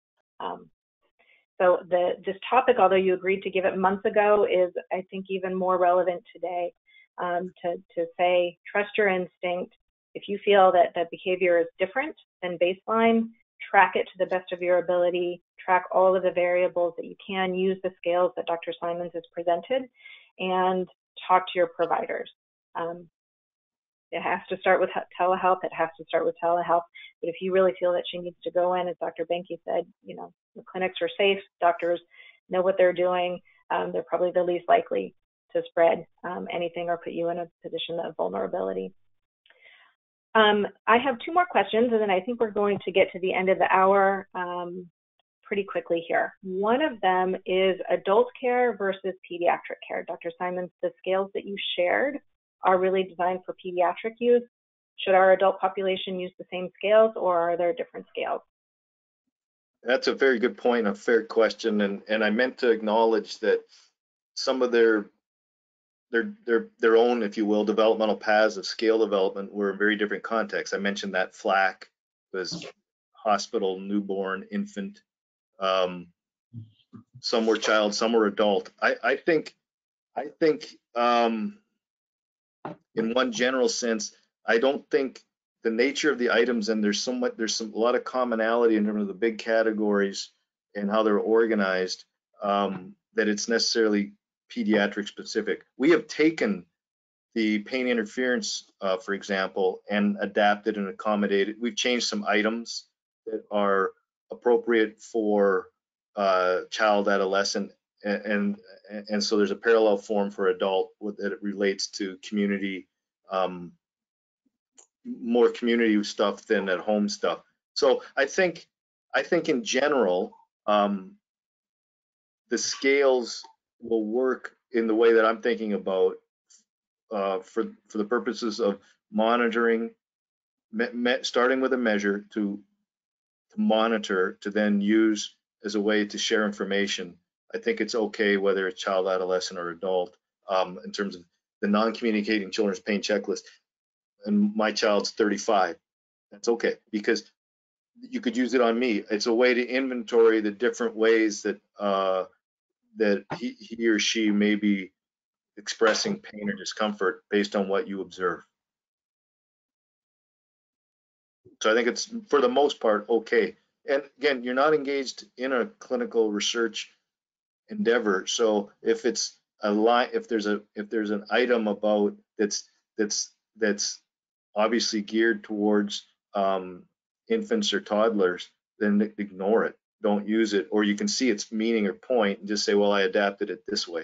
So this topic, although you agreed to give it months ago, is, I think, even more relevant today, to say, trust your instinct. If you feel that the behavior is different than baseline, track it to the best of your ability, track all of the variables that you can, use the scales that Dr. Symons has presented, and talk to your providers. It has to start with telehealth. It has to start with telehealth. But if you really feel that she needs to go in, as Dr. Benke said, you know, the clinics are safe. Doctors know what they're doing. They're probably the least likely to spread anything or put you in a position of vulnerability. I have two more questions, and then I think we're going to get to the end of the hour pretty quickly here. One of them is adult care versus pediatric care. Dr. Symons, the scales that you shared are really designed for pediatric use. Should our adult population use the same scales, or are there different scales? That's a very good point, a fair question, and I meant to acknowledge that some of their own, if you will, developmental paths of scale development were in very different contexts. I mentioned that FLACC was hospital, newborn, infant. Some were child, some were adult. I think in one general sense, I don't think the nature of the items, and there's a lot of commonality in terms of the big categories and how they're organized, that it's necessarily pediatric specific. We have taken the pain interference, for example, and adapted and accommodated. We've changed some items that are appropriate for child, adolescent, and so there's a parallel form for adult that it relates to community, more community stuff than at home stuff. So I think in general, the scales will work in the way that I'm thinking about for the purposes of monitoring, starting with a measure to monitor, to then use as a way to share information. I think it's okay whether it's child, adolescent, or adult, in terms of the non-communicating children's pain checklist. And my child's 35. That's okay, because you could use it on me. It's a way to inventory the different ways that that he or she may be expressing pain or discomfort based on what you observe. So I think it's, for the most part, okay. And again, you're not engaged in a clinical research endeavor. So if it's a line, if there's an item about that's obviously geared towards infants or toddlers, then ignore it. Don't use it, or you can see its meaning or point and just say, well, I adapted it this way.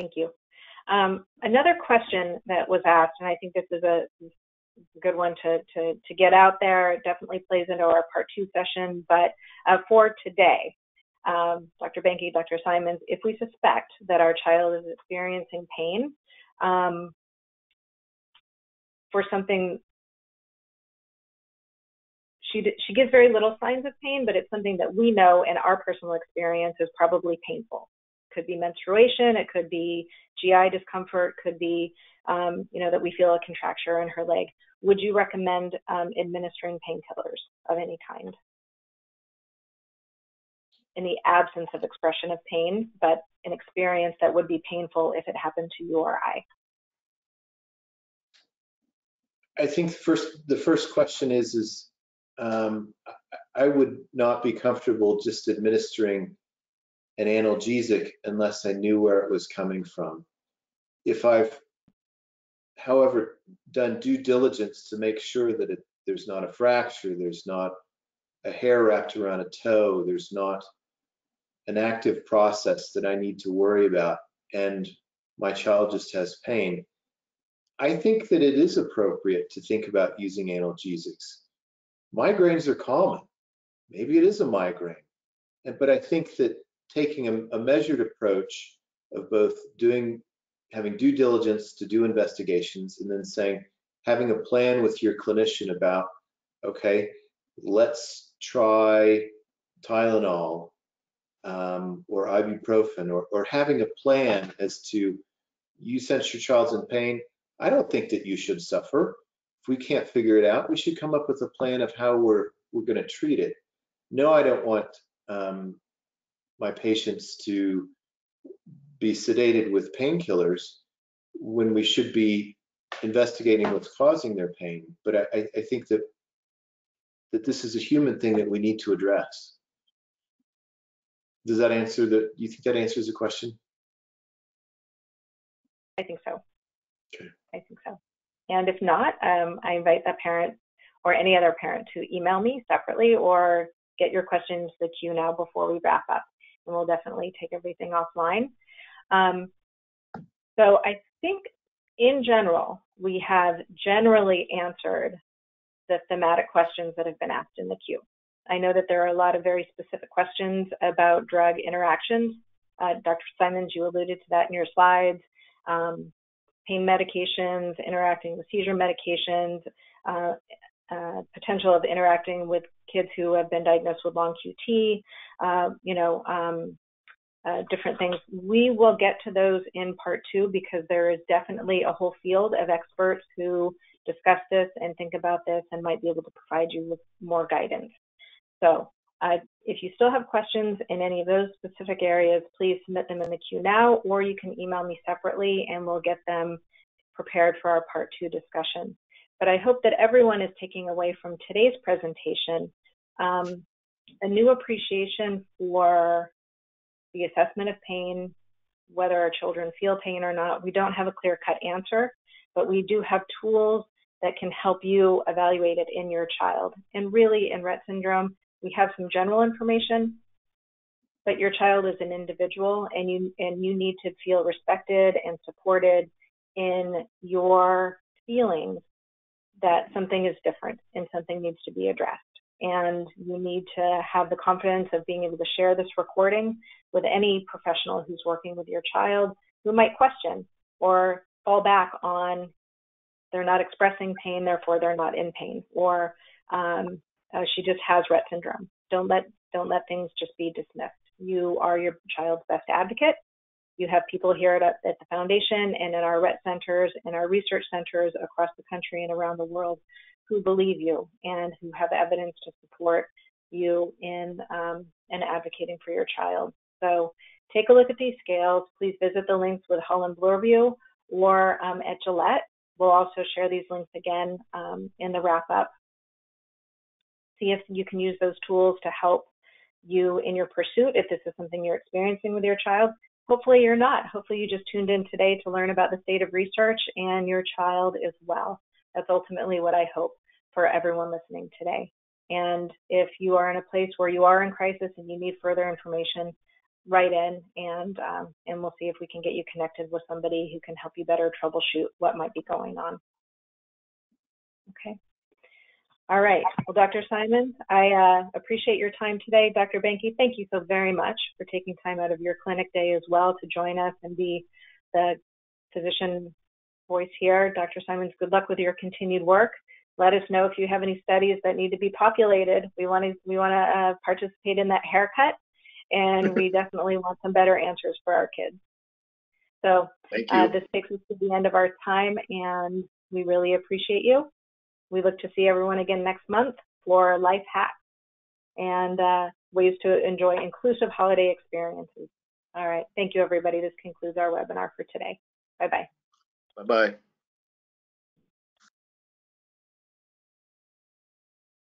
Thank you. Another question that was asked, and I think this is a good one to get out there. It definitely plays into our part 2 session, but for today, Dr. Benke, Dr. Symons, if we suspect that our child is experiencing pain for something, she gives very little signs of pain, but it's something that we know in our personal experience is probably painful. Could be menstruation, it could be GI discomfort, could be you know, that we feel a contracture in her leg. Would you recommend administering painkillers of any kind in the absence of expression of pain, but an experience that would be painful if it happened to you or I? I think the first question is I would not be comfortable just administering an analgesic unless I knew where it was coming from. If I've, however, done due diligence to make sure that there's not a fracture, there's not a hair wrapped around a toe, there's not an active process that I need to worry about, and my child just has pain, I think that it is appropriate to think about using analgesics. migraines are common. Maybe it is a migraine. But I think that taking a measured approach of both having due diligence to do investigations, and then having a plan with your clinician about, okay, let's try Tylenol or ibuprofen, or having a plan as to, you sense your child's in pain, I don't think that you should suffer. If we can't figure it out, we should come up with a plan of how we're going to treat it. No, I don't want my patients to be sedated with painkillers when we should be investigating what's causing their pain. But I think that this is a human thing that we need to address. Does that answer the, you think that answers the question? I think so. Okay. I think so. And if not, I invite a parent or any other parent to email me separately or get your questions to the queue now before we wrap up. And we'll definitely take everything offline. So I think in general, we have generally answered the thematic questions that have been asked in the queue. I know that there are a lot of very specific questions about drug interactions. Dr. Symons, you alluded to that in your slides. Pain medications, interacting with seizure medications, potential of interacting with kids who have been diagnosed with long QT, different things. We will get to those in part two, because there is definitely a whole field of experts who discuss this and think about this and might be able to provide you with more guidance. So if you still have questions in any of those specific areas, please submit them in the queue now, or you can email me separately and we'll get them prepared for our part two discussion. But I hope that everyone is taking away from today's presentation a new appreciation for the assessment of pain, whether our children feel pain or not. We don't have a clear-cut answer, but we do have tools that can help you evaluate it in your child. And really, in Rett syndrome, we have some general information, but your child is an individual, and you need to feel respected and supported in your feelings that something is different and something needs to be addressed. And you need to have the confidence of being able to share this recording with any professional who's working with your child who might question or fall back on, they're not expressing pain, therefore they're not in pain, or she just has Rett syndrome. Don't let things just be dismissed. You are your child's best advocate. You have people here at the foundation and in our Rett centers and our research centers across the country and around the world who believe you and who have evidence to support you in advocating for your child. So take a look at these scales. Please visit the links with Holland Bloorview or at Gillette. We'll also share these links again in the wrap up. See if you can use those tools to help you in your pursuit if this is something you're experiencing with your child. Hopefully you're not. Hopefully you just tuned in today to learn about the state of research and your child as well. That's ultimately what I hope for everyone listening today. And if you are in a place where you are in crisis and you need further information, write in and we'll see if we can get you connected with somebody who can help you better troubleshoot what might be going on. Okay. All right. Well, Dr. Symons, I appreciate your time today. Dr. Benke, thank you so very much for taking time out of your clinic day as well to join us and be the physician voice here. Dr. Symons, good luck with your continued work. Let us know if you have any studies that need to be populated. We want to participate in that haircut, and we definitely want some better answers for our kids. So this takes us to the end of our time, and we really appreciate you. We look to see everyone again next month for life hacks and ways to enjoy inclusive holiday experiences. All right. Thank you, everybody. This concludes our webinar for today. Bye-bye. Bye-bye.